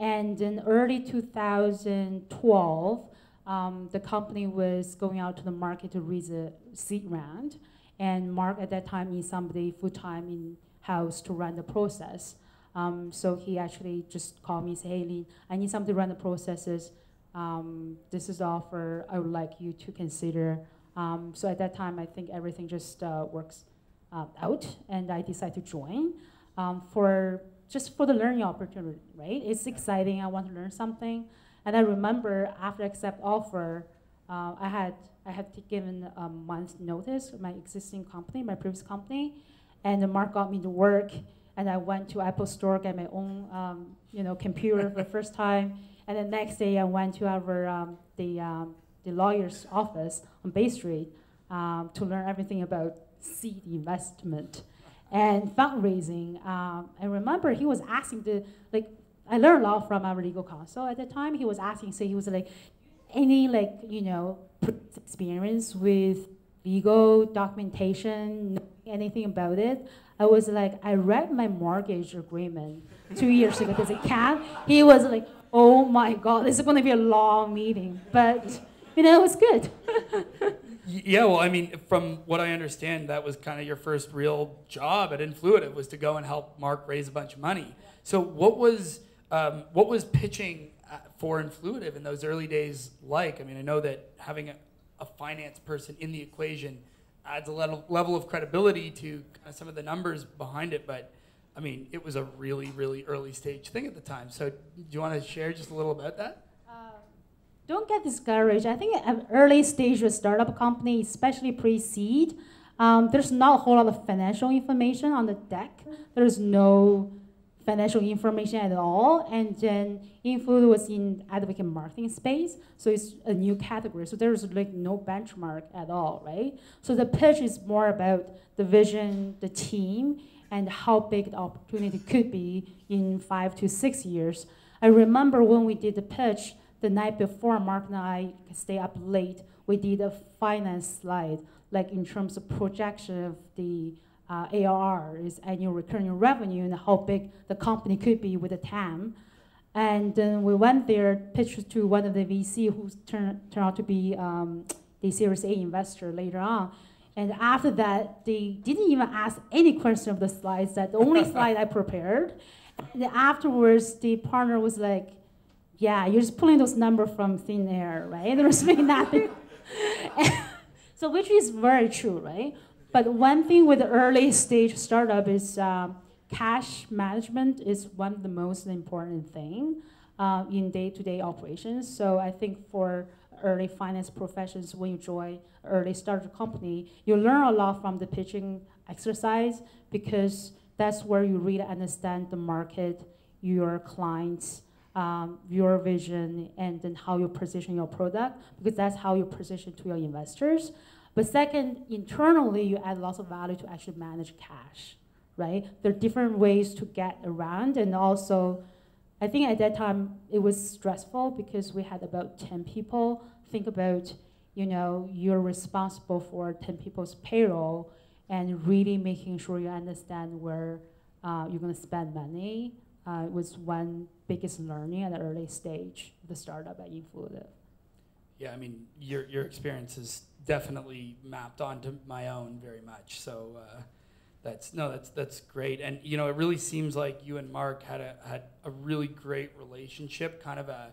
And in early two thousand twelve, um, the company was going out to the market to raise a seed round. And Mark at that time needed somebody full-time in house to run the process. Um, so he actually just called me and said, hey, Leen, I need somebody to run the processes. Um, this is the offer I would like you to consider. Um, so at that time, I think everything just uh, works uh, out, and I decided to join um, for just for the learning opportunity, right? It's exciting. I want to learn something. And I remember after I accept offer, uh, I had I had given a month's notice to my existing company, my previous company. And Mark got me to work, and I went to Apple Store, got my own, um, you know, computer for the first time. And the next day, I went to our um, the um, the lawyer's office on Bay Street um, to learn everything about seed investment and fundraising. Um, I remember he was asking the like I learned a lot from our legal counsel at the time. He was asking, so he was like, any like you know experience with legal documentation. Anything about it. I was like, I read my mortgage agreement two years ago because it can't. He was like, oh my God, this is going to be a long meeting. But, you know, it was good. Yeah, well, I mean, from what I understand, that was kind of your first real job at Influitive was to go and help Mark raise a bunch of money. So what was, um, what was pitching for Influitive in those early days like? I mean, I know that having a, a finance person in the equation adds a level, level of credibility to kind of some of the numbers behind it, but I mean, it was a really, really early stage thing at the time. So do you want to share just a little about that? Uh, don't get discouraged. I think at an early stage with startup company, especially pre-seed, um, there's not a whole lot of financial information on the deck. There's no financial information at all. And then Influitive was in advocate marketing space, so it's a new category. So there's like no benchmark at all, right? So the pitch is more about the vision, the team, and how big the opportunity could be in five to six years. I remember when we did the pitch, The night before, Mark and I stay up late. We did a finance slide, like in terms of projection of the uh, A R R, is annual recurring revenue, and how big the company could be with the T A M. And then we went there, pitched to one of the V C who turned turned out to be um, the Series A investor later on. And after that, they didn't even ask any question of the slides. That the only slide I prepared. And afterwards, the partner was like, "Yeah, you're just pulling those numbers from thin air, right? There's really nothing." So, which is very true, right? But one thing with the early stage startup is uh, cash management is one of the most important thing uh, in day-to-day operations. So, I think for early finance professions, when you join an early startup company, you learn a lot from the pitching exercise, because that's where you really understand the market, your clients, um, your vision, and then how you position your product, because that's how you position to your investors. But second, internally, you add lots of value to actually manage cash, right? There are different ways to get around, and also, I think at that time, it was stressful because we had about ten people. Think about, you know, you're responsible for ten people's payroll, and really making sure you understand where uh, you're going to spend money uh, was one biggest learning at the early stage of the startup at Influitive. Yeah, I mean, your, your experience is definitely mapped onto my own very much. So uh, that's, no, that's, that's great. And, you know, it really seems like you and Mark had a, had a really great relationship, kind of a,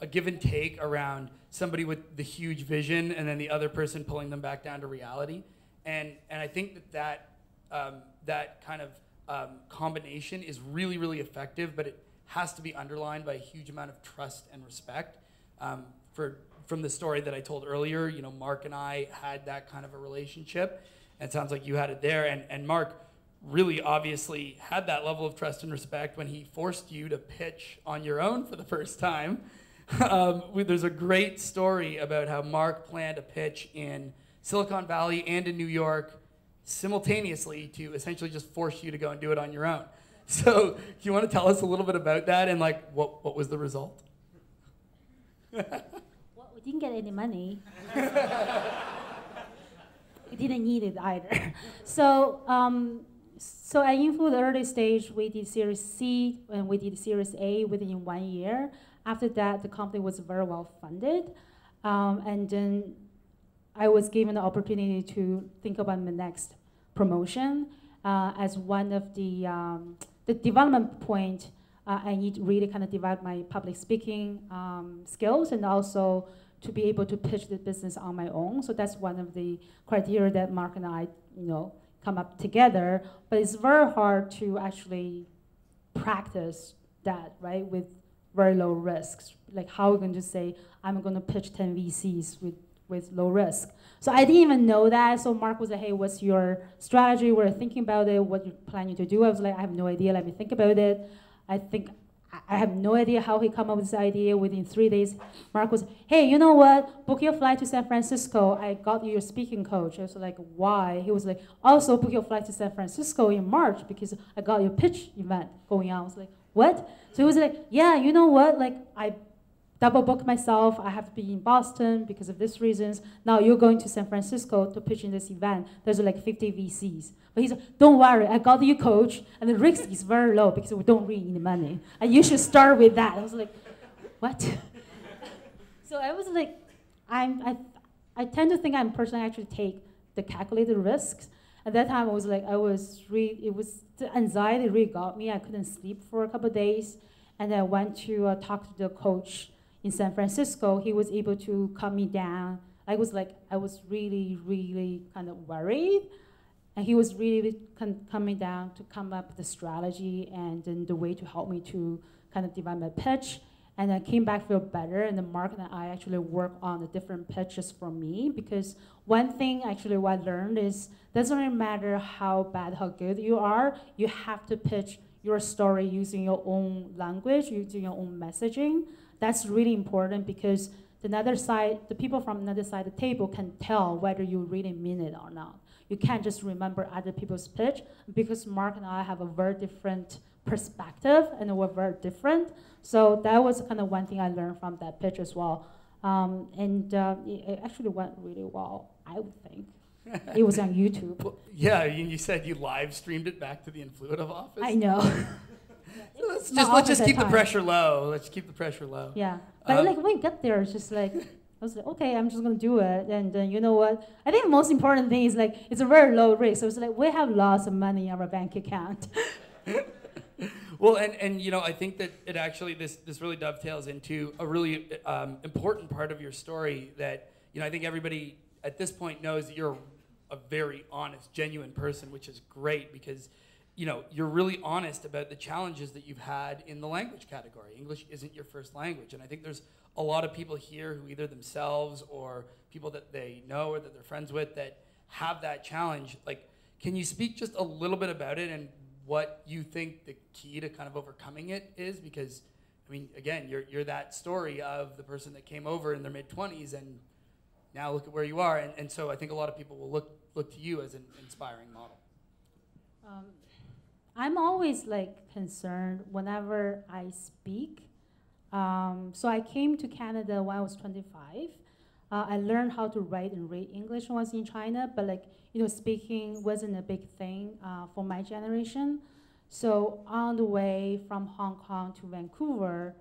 a give and take around somebody with the huge vision and then the other person pulling them back down to reality. And, and I think that that, um, that kind of um, combination is really, really effective, but it has to be underlined by a huge amount of trust and respect. Um, for, from the story that I told earlier, you know, Mark and I had that kind of a relationship, and it sounds like you had it there. And, and Mark really obviously had that level of trust and respect when he forced you to pitch on your own for the first time. um, there's a great story about how Mark planned a pitch in Silicon Valley and in New York simultaneously to essentially just force you to go and do it on your own. So do you want to tell us a little bit about that and like what, what was the result? Well, we didn't get any money. We didn't need it either. So, um, so at Influ, the early stage, we did Series C and we did Series A within one year. After that, the company was very well funded. Um, and then I was given the opportunity to think about the next promotion uh, as one of the um, the development point. Uh, I need to really kind of develop my public speaking um, skills and also to be able to pitch the business on my own. So that's one of the criteria that Mark and I, you know, come up together. But it's very hard to actually practice that, right? With very low risks. Like how are we going to say I'm going to pitch ten V Cs with with low risk? So I didn't even know that. So Mark was like, hey, what's your strategy? We're thinking about it. What you're planning to do? I was like, I have no idea. Let me think about it. I think I have no idea how he came up with this idea. Within three days, Mark was, hey, you know what? Book your flight to San Francisco. I got you your speaking coach. I was like, why? He was like, also book your flight to San Francisco in March because I got your pitch event going on. I was like, what? So he was like, yeah, you know what? Like I double book myself, I have to be in Boston because of these reasons. Now you're going to San Francisco to pitch in this event. There's like fifty V Cs. But he's like, don't worry, I got you coach, and the risk is very low because we don't really need money. And you should start with that. I was like, what? So I was like, I'm, I, I tend to think I'm personally actually take the calculated risks. At that time I was like, I was really, it was, the anxiety really got me. I couldn't sleep for a couple of days. And I went to uh, talk to the coach in San Francisco. He was able to calm me down. I was like, I was really, really kind of worried. And he was really coming down to come up with the strategy and then the way to help me to kind of develop my pitch. And I came back feel better. And then Mark and I actually work on the different pitches for me, because one thing actually what I learned is doesn't really matter how bad, how good you are, you have to pitch your story using your own language, using your own messaging. That's really important because the other side, the people from another side of the table can tell whether you really mean it or not. You can't just remember other people's pitch because Mark and I have a very different perspective and we're very different. So that was kind of one thing I learned from that pitch as well. Um, and uh, it actually went really well, I would think. It was on YouTube. Well, yeah, you said you live streamed it back to the Influitive office. I know. So let's just let's just keep the pressure low. Let's keep the pressure low. Yeah, but um, like when I got there, it's just like I was like, okay, I'm just gonna do it. And then uh, you know what? I think the most important thing is like it's a very low risk. So it's like we have lots of money in our bank account. Well, and and you know, I think that it actually this this really dovetails into a really um, important part of your story that you know I think everybody at this point knows that you're a very honest, genuine person, which is great because you know, you're really honest about the challenges that you've had in the language category. English isn't your first language. And I think there's a lot of people here who either themselves or people that they know or that they're friends with that have that challenge. Like, can you speak just a little bit about it and what you think the key to kind of overcoming it is? Because, I mean, again, you're, you're that story of the person that came over in their mid twenties and now look at where you are. And, and so I think a lot of people will look, look to you as an inspiring model. Um. I'm always like concerned whenever I speak. Um, so I came to Canada when I was twenty-five. Uh, I learned how to write and read English when I was in China, but like, you know, speaking wasn't a big thing uh, for my generation. So on the way from Hong Kong to Vancouver,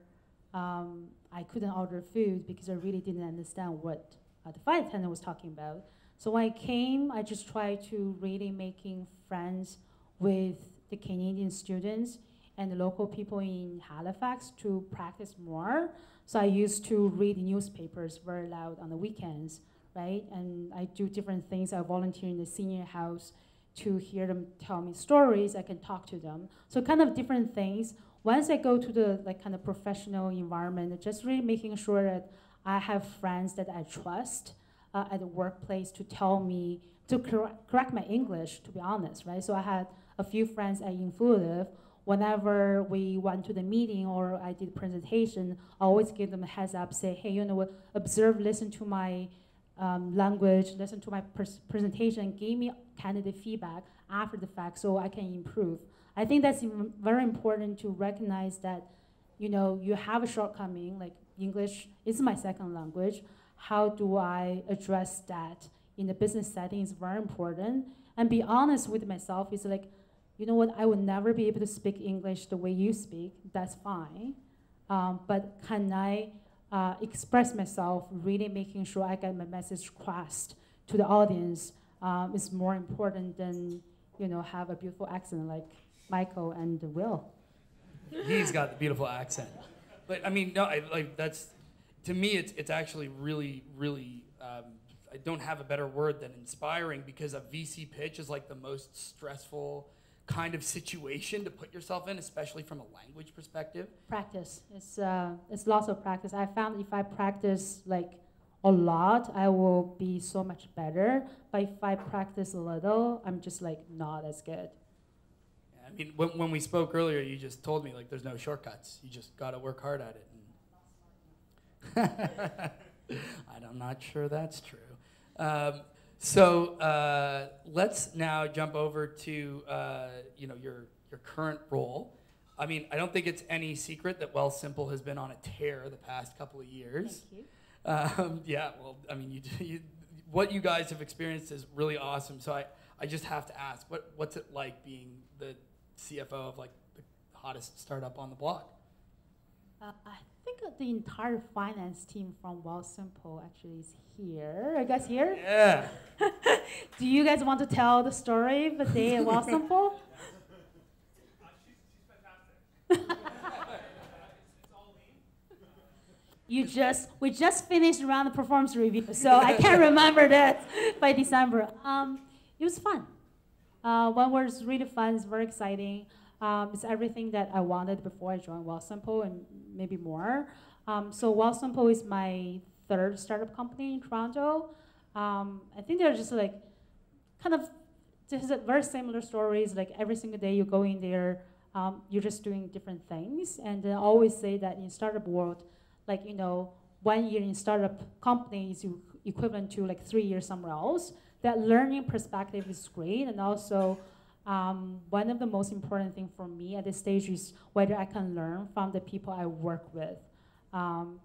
um, I couldn't order food because I really didn't understand what uh, the flight attendant was talking about. So when I came, I just tried to really making friends with the Canadian students and the local people in Halifax to practice more. So I used to read newspapers very loud on the weekends, right? And I do different things. I volunteer in the senior house to hear them tell me stories. I can talk to them. So kind of different things. Once I go to the like kind of professional environment, just really making sure that I have friends that I trust uh, at the workplace to tell me, to cor- correct my English, to be honest, right? So I had a few friends at Influitive. Whenever we went to the meeting or I did presentation, I always give them a heads up, say, hey, you know what, observe, listen to my um, language, listen to my presentation, give me candidate feedback after the fact so I can improve. I think that's very important to recognize that, you know, you have a shortcoming, like English is my second language. How do I address that in the business setting is very important. And be honest with myself, it's like, you know what, I would never be able to speak English the way you speak, that's fine. Um, but can I uh, express myself, really making sure I get my message across to the audience um, is more important than, you know, have a beautiful accent like Michael and Will. He's got the beautiful accent. But I mean, no, I, like that's, to me, it's, it's actually really, really, um, I don't have a better word than inspiring because a V C pitch is like the most stressful kind of situation to put yourself in, especially from a language perspective. Practice. It's uh, it's lots of practice. I found if I practice like a lot, I will be so much better. But if I practice a little, I'm just like not as good. Yeah, I mean, when, when we spoke earlier, you just told me like there's no shortcuts. You just got to work hard at it. And I'm not sure that's true. Um, so uh, let's now jump over to uh, you know your your current role. I mean, I don't think it's any secret that Wealthsimple has been on a tear the past couple of years. Thank you. Um, yeah, well, I mean, you, you, what you guys have experienced is really awesome. So I, I just have to ask, what what's it like being the C F O of like the hottest startup on the block? Uh, I think the entire finance team from Wealthsimple actually is here. Are you guys here? Yeah. Do you guys want to tell the story of the day at Wealthsimple? Uh, she's, she's fantastic. It's all Leen. You just we just finished around the performance review, so I can't remember that by December. Um, it was fun. Uh, one word is really fun. It's very exciting. Um, it's everything that I wanted before I joined Wealthsimple and maybe more. Um, so Wealthsimple is my third startup company in Toronto. Um, I think they're just like kind of just very similar stories. Like every single day you go in there, um, you're just doing different things. And I always say that in startup world, like, you know, one year in startup company is equivalent to like three years somewhere else. That learning perspective is great, and also Um, one of the most important things for me at this stage is whether I can learn from the people I work with. Um,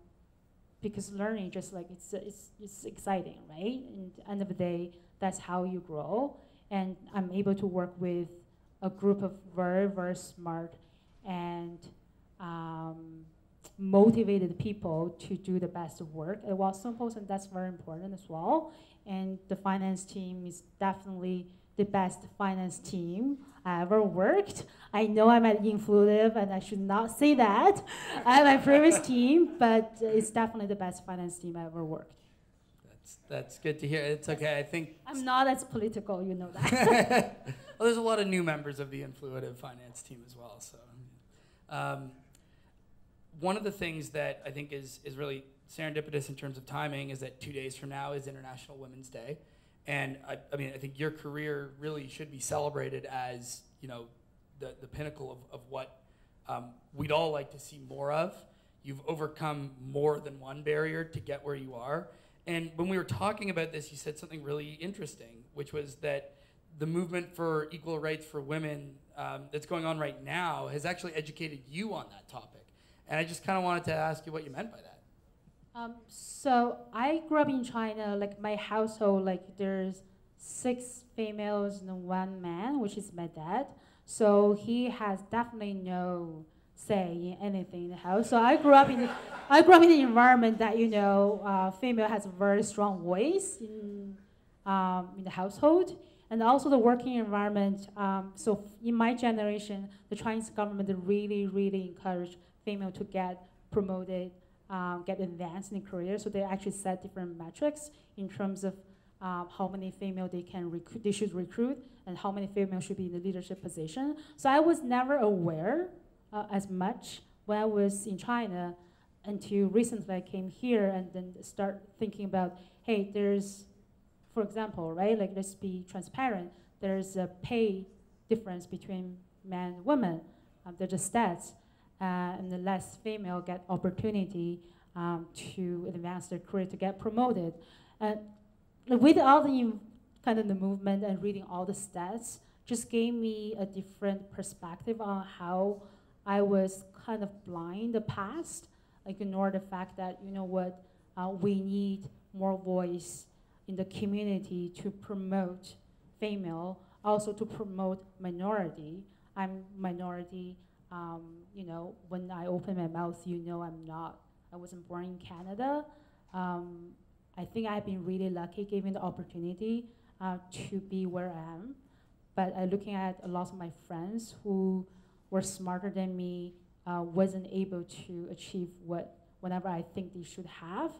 because learning, just like it's, it's, it's exciting, right? And at the end of the day, that's how you grow. And I'm able to work with a group of very, very smart and um, motivated people to do the best work at Wealthsimple, and that's very important as well. And the finance team is definitely the best finance team I ever worked. I know I'm at Influitive, and I should not say that at my previous team, but it's definitely the best finance team I ever worked. That's, that's good to hear. It's okay, I think. I'm not as political, you know that. Well, there's a lot of new members of the Influitive finance team as well, so. Um, one of the things that I think is, is really serendipitous in terms of timing is that two days from now is International Women's Day. And I, I mean, I think your career really should be celebrated as, you know, the, the pinnacle of, of what um, we'd all like to see more of. You've overcome more than one barrier to get where you are. And when we were talking about this, you said something really interesting, which was that the movement for equal rights for women um, that's going on right now has actually educated you on that topic. And I just kind of wanted to ask you what you meant by that. Um, so I grew up in China, like my household, like there's six females and one man, which is my dad. So he has definitely no say in anything in the house. So I grew up in, I grew up in an environment that, you know, uh, female has a very strong voice in, um, in the household. And also the working environment, um, so in my generation, the Chinese government really, really encouraged female to get promoted, Um, get advanced in career, so they actually set different metrics in terms of um, how many female they can recruit, they should recruit, and how many females should be in the leadership position. So I was never aware uh, as much when I was in China until recently I came here and then start thinking about, hey, there's, for example, right? Like let's be transparent. There's a pay difference between men and women. Um, they're just stats. Uh, and the less female get opportunity um, to advance their career, to get promoted. And with all the kind of the movement and reading all the stats, just gave me a different perspective on how I was kind of blind in the past. I ignored the fact that, you know what, uh, we need more voice in the community to promote female, also to promote minority. I'm minority. Um, you know, when I open my mouth, you know I'm not, I wasn't born in Canada. Um, I think I've been really lucky given the opportunity uh, to be where I am. But uh, looking at a lot of my friends who were smarter than me, uh, wasn't able to achieve what, whenever I think they should have,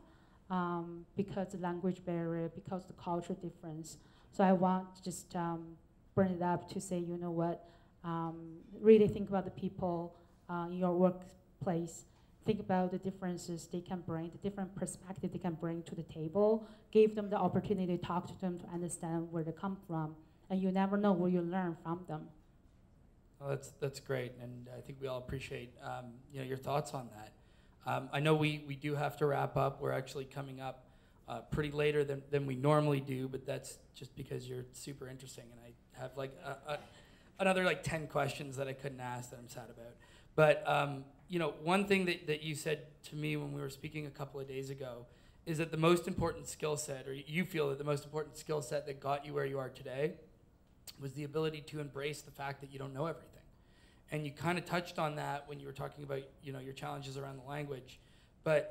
um, because the language barrier, because the cultural difference. So I want to just um, bring it up to say, you know what, Um, really think about the people uh, in your workplace. Think about the differences they can bring, the different perspective they can bring to the table. Give them the opportunity to talk to them to understand where they come from, and you never know where you learn from them. Well, that's that's great, and I think we all appreciate um, you know, your thoughts on that. Um, I know we we do have to wrap up. We're actually coming up uh, pretty later than than we normally do, but that's just because you're super interesting, and I have like a, a another like ten questions that I couldn't ask that I'm sad about. But um, you know, one thing that, that you said to me when we were speaking a couple of days ago is that the most important skill set, or you feel that the most important skill set that got you where you are today was the ability to embrace the fact that you don't know everything. And you kind of touched on that when you were talking about, you know, your challenges around the language. But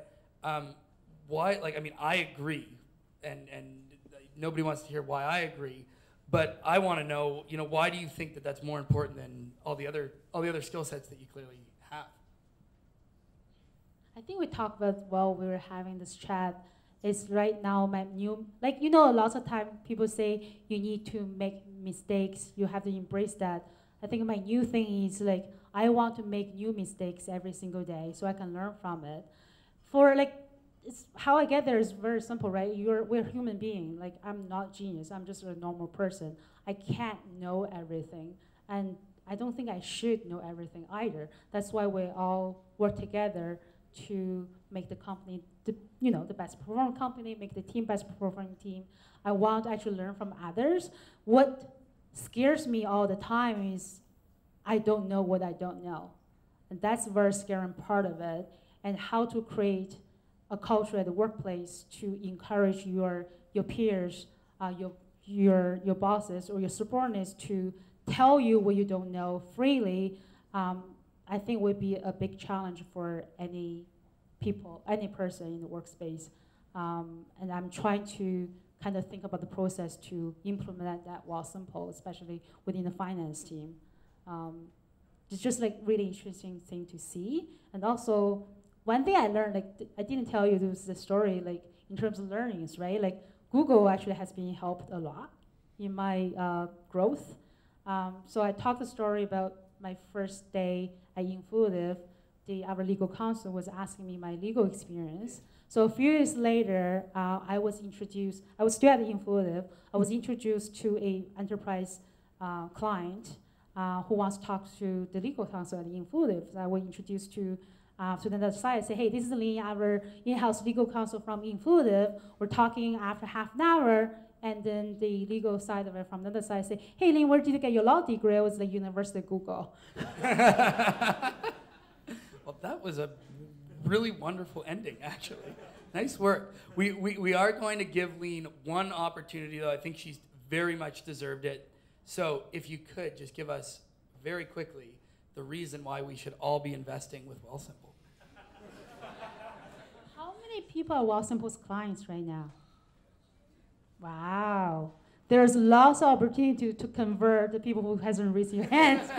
um, why, like, I mean, I agree, and, and nobody wants to hear why I agree, but I want to know, you know, why do you think that that's more important than all the other all the other skill sets that you clearly have? I think we talked about while we were having this chat is right now my new, like, you know, a lot of time people say you need to make mistakes, you have to embrace that. I think my new thing is like I want to make new mistakes every single day so I can learn from it. For like, it's how I get there is very simple, right? You're, we're human beings. Like, I'm not genius. I'm just a normal person. I can't know everything. And I don't think I should know everything either. That's why we all work together to make the company, the, you know, the best performing company, make the team best performing team. I want to actually learn from others. What scares me all the time is I don't know what I don't know. And that's a very scary part of it, and how to create a culture at the workplace to encourage your, your peers, uh, your, your, your bosses or your subordinates to tell you what you don't know freely, um, I think would be a big challenge for any people, any person in the workspace. Um, and I'm trying to kind of think about the process to implement that Wealthsimple, especially within the finance team. Um, it's just like really interesting thing to see. And also, one thing I learned, like I didn't tell you this the story, like in terms of learnings, right? Like Google actually has been helped a lot in my uh, growth. Um, so I talked a story about my first day at Influitive. The, our legal counsel was asking me my legal experience. So a few years later, uh, I was introduced, I was still at Influitive, I was introduced to an enterprise uh, client uh, who wants to talk to the legal counsel at Influitive. So I was introduced to, uh, to the other side, say, hey, this is Lee, our in-house legal counsel from Influitive. We're talking after half an hour, and then the legal side of it from the other side say, hey, Lee, where did you get your law degree? It was the University of Google. Well, that was a really wonderful ending, actually. Nice work. We, we, we are going to give Leen one opportunity, though. I think she's very much deserved it. So if you could just give us very quickly the reason why we should all be investing with Wealthsimple. How many people are Wealthsimple's clients right now? Wow. There's lots of opportunity to, to convert the people who hasn't raised your hands.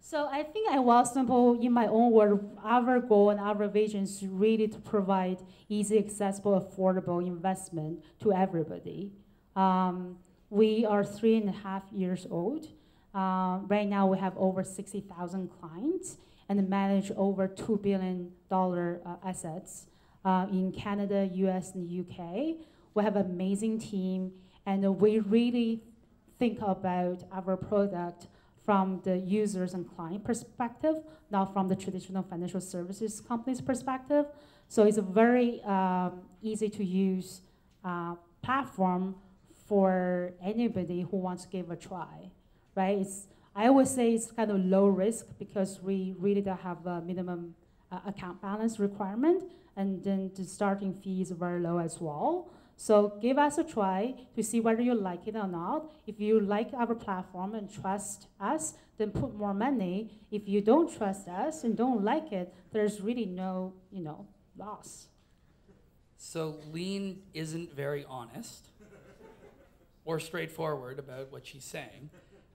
So I think at Wealthsimple, in my own word, our goal and our vision is really to provide easy, accessible, affordable investment to everybody. Um, we are three and a half years old. Uh, right now we have over sixty thousand clients and manage over two billion dollars uh, assets uh, in Canada, U S, and the U K. We have an amazing team, and we really think about our product from the users and client perspective, not from the traditional financial services companies perspective. So it's a very um, easy to use uh, platform for anybody who wants to give a try, right? It's, I always say it's kind of low risk because we really don't have a minimum uh, account balance requirement, and then the starting fee is very low as well. So give us a try to see whether you like it or not. If you like our platform and trust us, then put more money. If you don't trust us and don't like it, there's really no, you know, loss. So Leen isn't very honest or straightforward about what she's saying.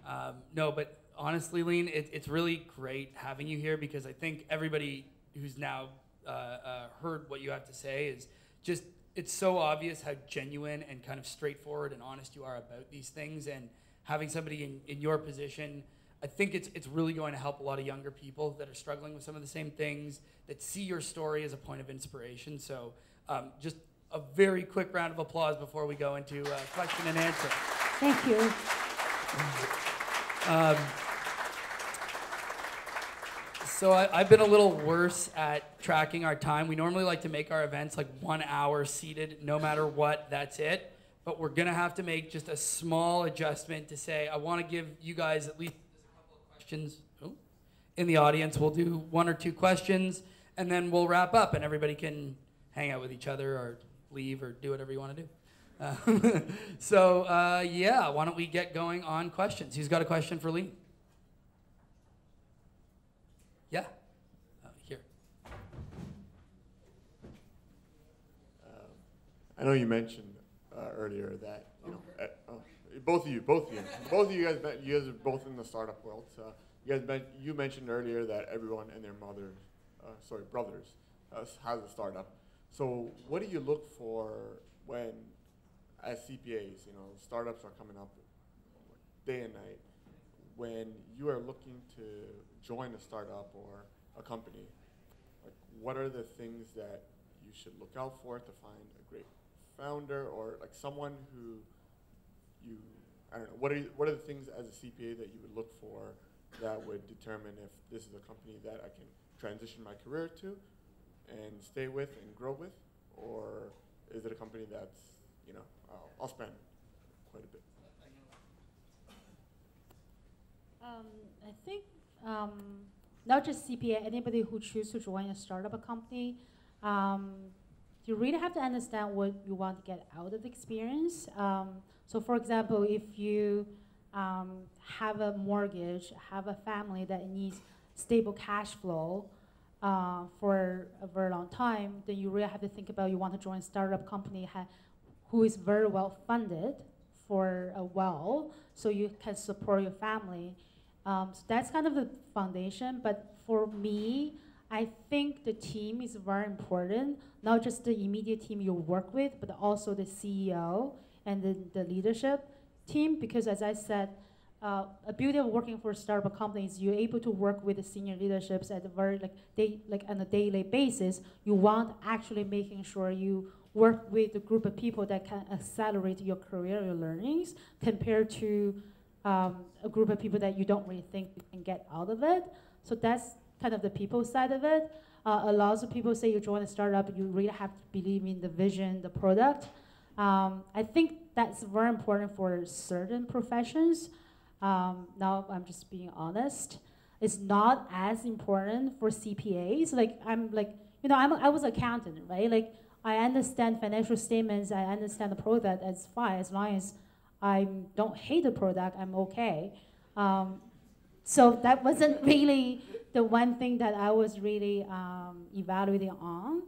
Um, no, but honestly, Leen, it, it's really great having you here, because I think everybody who's now uh, uh, heard what you have to say is just, it's so obvious how genuine and kind of straightforward and honest you are about these things, and having somebody in, in your position, I think it's, it's really going to help a lot of younger people that are struggling with some of the same things, that see your story as a point of inspiration. So um, just a very quick round of applause before we go into uh, question and answer. Thank you. Um, So I, I've been a little worse at tracking our time. We normally like to make our events like one hour seated, no matter what, that's it. But we're gonna have to make just a small adjustment to say, I wanna give you guys at least a couple of questions oh, in the audience. We'll do one or two questions and then we'll wrap up, and everybody can hang out with each other or leave or do whatever you wanna do. Uh, so uh, yeah, why don't we get going on questions? Who's got a question for Lee? Yeah, uh, here. Uh, I know you mentioned uh, earlier that you know uh, oh, both of you, both of you, both of you guys, met, you guys are both in the startup world. So you guys, met, you mentioned earlier that everyone and their mothers, uh, sorry, brothers, uh, has a startup. So what do you look for when, as C P As, you know, startups are coming up day and night? When you are looking to join a startup or a company, like what are the things that you should look out for to find a great founder, or like someone who you, I don't know, what are, you, what are the things as a C P A that you would look for that would determine if this is a company that I can transition my career to and stay with and grow with, or is it a company that's, you know, I'll, I'll spend quite a bit? Um, I think um, not just C P A, anybody who chooses to join a startup, a company, um, you really have to understand what you want to get out of the experience. Um, so for example, if you um, have a mortgage, have a family that needs stable cash flow uh, for a very long time, then you really have to think about you want to join a startup company ha who is very well funded for a while, so you can support your family. Um, so that's kind of the foundation, but for me, I think the team is very important, not just the immediate team you work with, but also the C E O and the, the leadership team, because as I said, uh, a beauty of working for a startup company is you're able to work with the senior leaderships at a very, like, day, like on a daily basis. You want actually making sure you work with a group of people that can accelerate your career, your learnings, compared to um, a group of people that you don't really think you can get out of it. So that's kind of the people side of it. Uh, a lot of people say you join a startup, you really have to believe in the vision, the product. Um, I think that's very important for certain professions. Um, now I'm just being honest. It's not as important for C P As. Like I'm like, you know, I'm a, I was an accountant, right? Like I understand financial statements, I understand the product, that's fine. As long as I don't hate the product, I'm okay. Um, So that wasn't really the one thing that I was really um, evaluating on.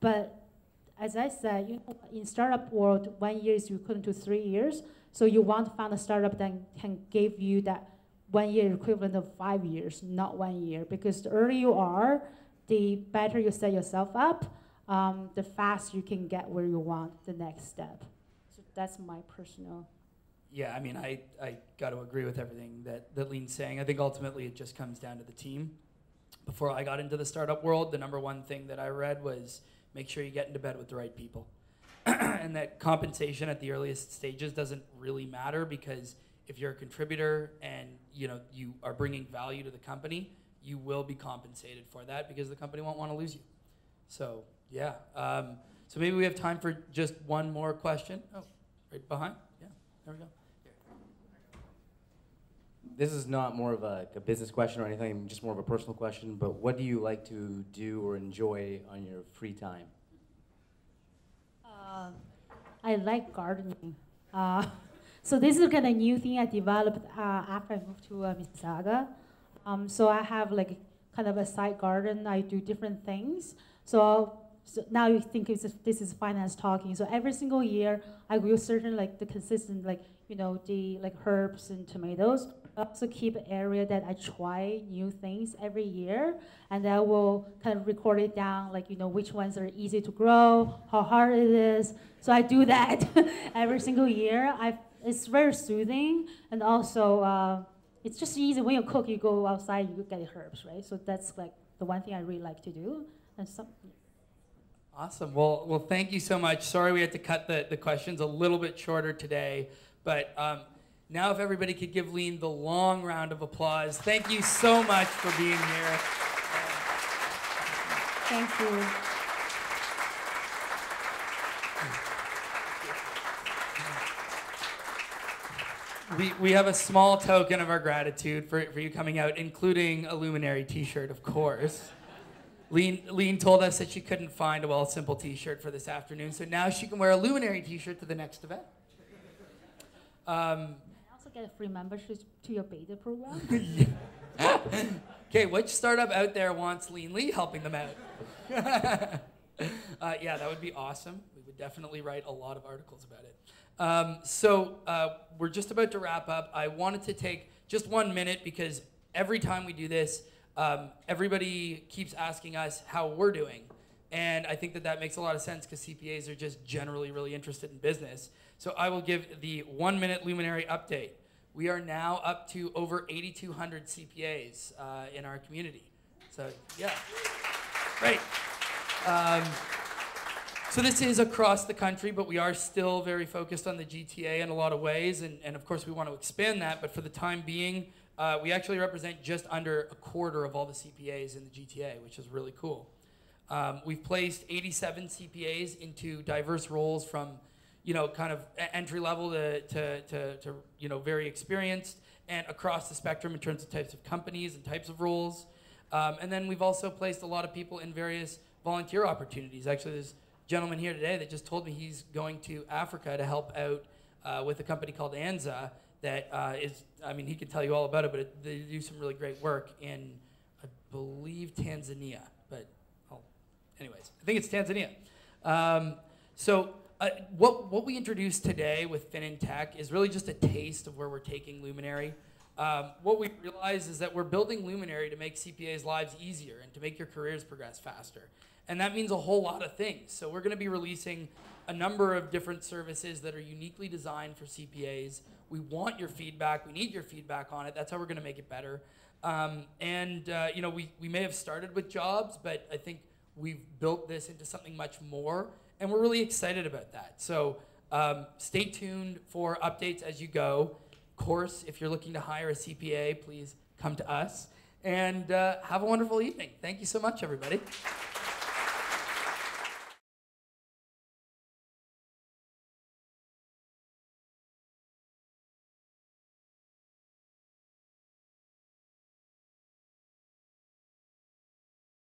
But as I said, you know, in startup world, one year is equivalent to three years. So you want to find a startup that can give you that one year equivalent of five years, not one year. Because the earlier you are, the better you set yourself up, um, the faster you can get where you want the next step. So that's my personal. Yeah, I mean, I, I got to agree with everything that, that Leen's saying. I think ultimately it just comes down to the team. Before I got into the startup world, the number one thing that I read was make sure you get into bed with the right people. And that compensation at the earliest stages doesn't really matter, because if you're a contributor and you know you are bringing value to the company, you will be compensated for that because the company won't want to lose you. So, yeah. Um, so maybe we have time for just one more question. Oh, right behind. There we go. This is not more of a, a business question or anything, just more of a personal question, but what do you like to do or enjoy on your free time? Uh, I like gardening. Uh, so this is kind of a new thing I developed uh, after I moved to uh, Mississauga. Um, so I have like kind of a side garden. I do different things. So I'll So now you think it's, this is finance talking. So every single year, I grow certain like the consistent like you know the like herbs and tomatoes. I also keep an area that I try new things every year, and I will kind of record it down like you know which ones are easy to grow, how hard it is. So I do that every single year. I it's very soothing, and also uh, it's just easy when you cook. You go outside, you get herbs, right? So that's like the one thing I really like to do, and some. Awesome. Well, well, thank you so much. Sorry we had to cut the, the questions a little bit shorter today. But um, now if everybody could give Leen the long round of applause. Thank you so much for being here. Thank you. We, we have a small token of our gratitude for, for you coming out, including a Luminari t-shirt, of course. Leen, Leen told us that she couldn't find a Wealthsimple t-shirt for this afternoon, so now she can wear a Luminari t-shirt to the next event. Um, I also get a free membership to your beta program. Okay, which startup out there wants Leen Li helping them out? uh, yeah, that would be awesome. We would definitely write a lot of articles about it. Um, so uh, we're just about to wrap up. I wanted to take just one minute because every time we do this, Um, everybody keeps asking us how we're doing. And I think that that makes a lot of sense because C P As are just generally really interested in business. So I will give the one minute Luminari update. We are now up to over eighty-two hundred C P As uh, in our community. So yeah, great. Um, so this is across the country, but we are still very focused on the G T A in a lot of ways. And, and of course we want to expand that, but for the time being, Uh, we actually represent just under a quarter of all the C P As in the G T A, which is really cool. Um, we've placed eighty-seven C P As into diverse roles from, you know, kind of entry level to, to, to, to you know, very experienced. and across the spectrum in terms of types of companies and types of roles. Um, and then we've also placed a lot of people in various volunteer opportunities. Actually, there's a gentleman here today that just told me he's going to Africa to help out uh, with a company called Anza that uh, is, I mean, he can tell you all about it, but it, they do some really great work in, I believe, Tanzania. But, I'll, anyways, I think it's Tanzania. Um, so uh, what, what we introduced today with FinInTech is really just a taste of where we're taking Luminari. Um, what we realized is that we're building Luminari to make C P As' lives easier and to make your careers progress faster. And that means a whole lot of things. So we're going to be releasing a number of different services that are uniquely designed for C P As. We want your feedback. We need your feedback on it. That's how we're going to make it better. Um, and uh, you know, we, we may have started with jobs, but I think we've built this into something much more. And we're really excited about that. So um, stay tuned for updates as you go. Of course, if you're looking to hire a C P A, please come to us. And uh, have a wonderful evening. Thank you so much, everybody.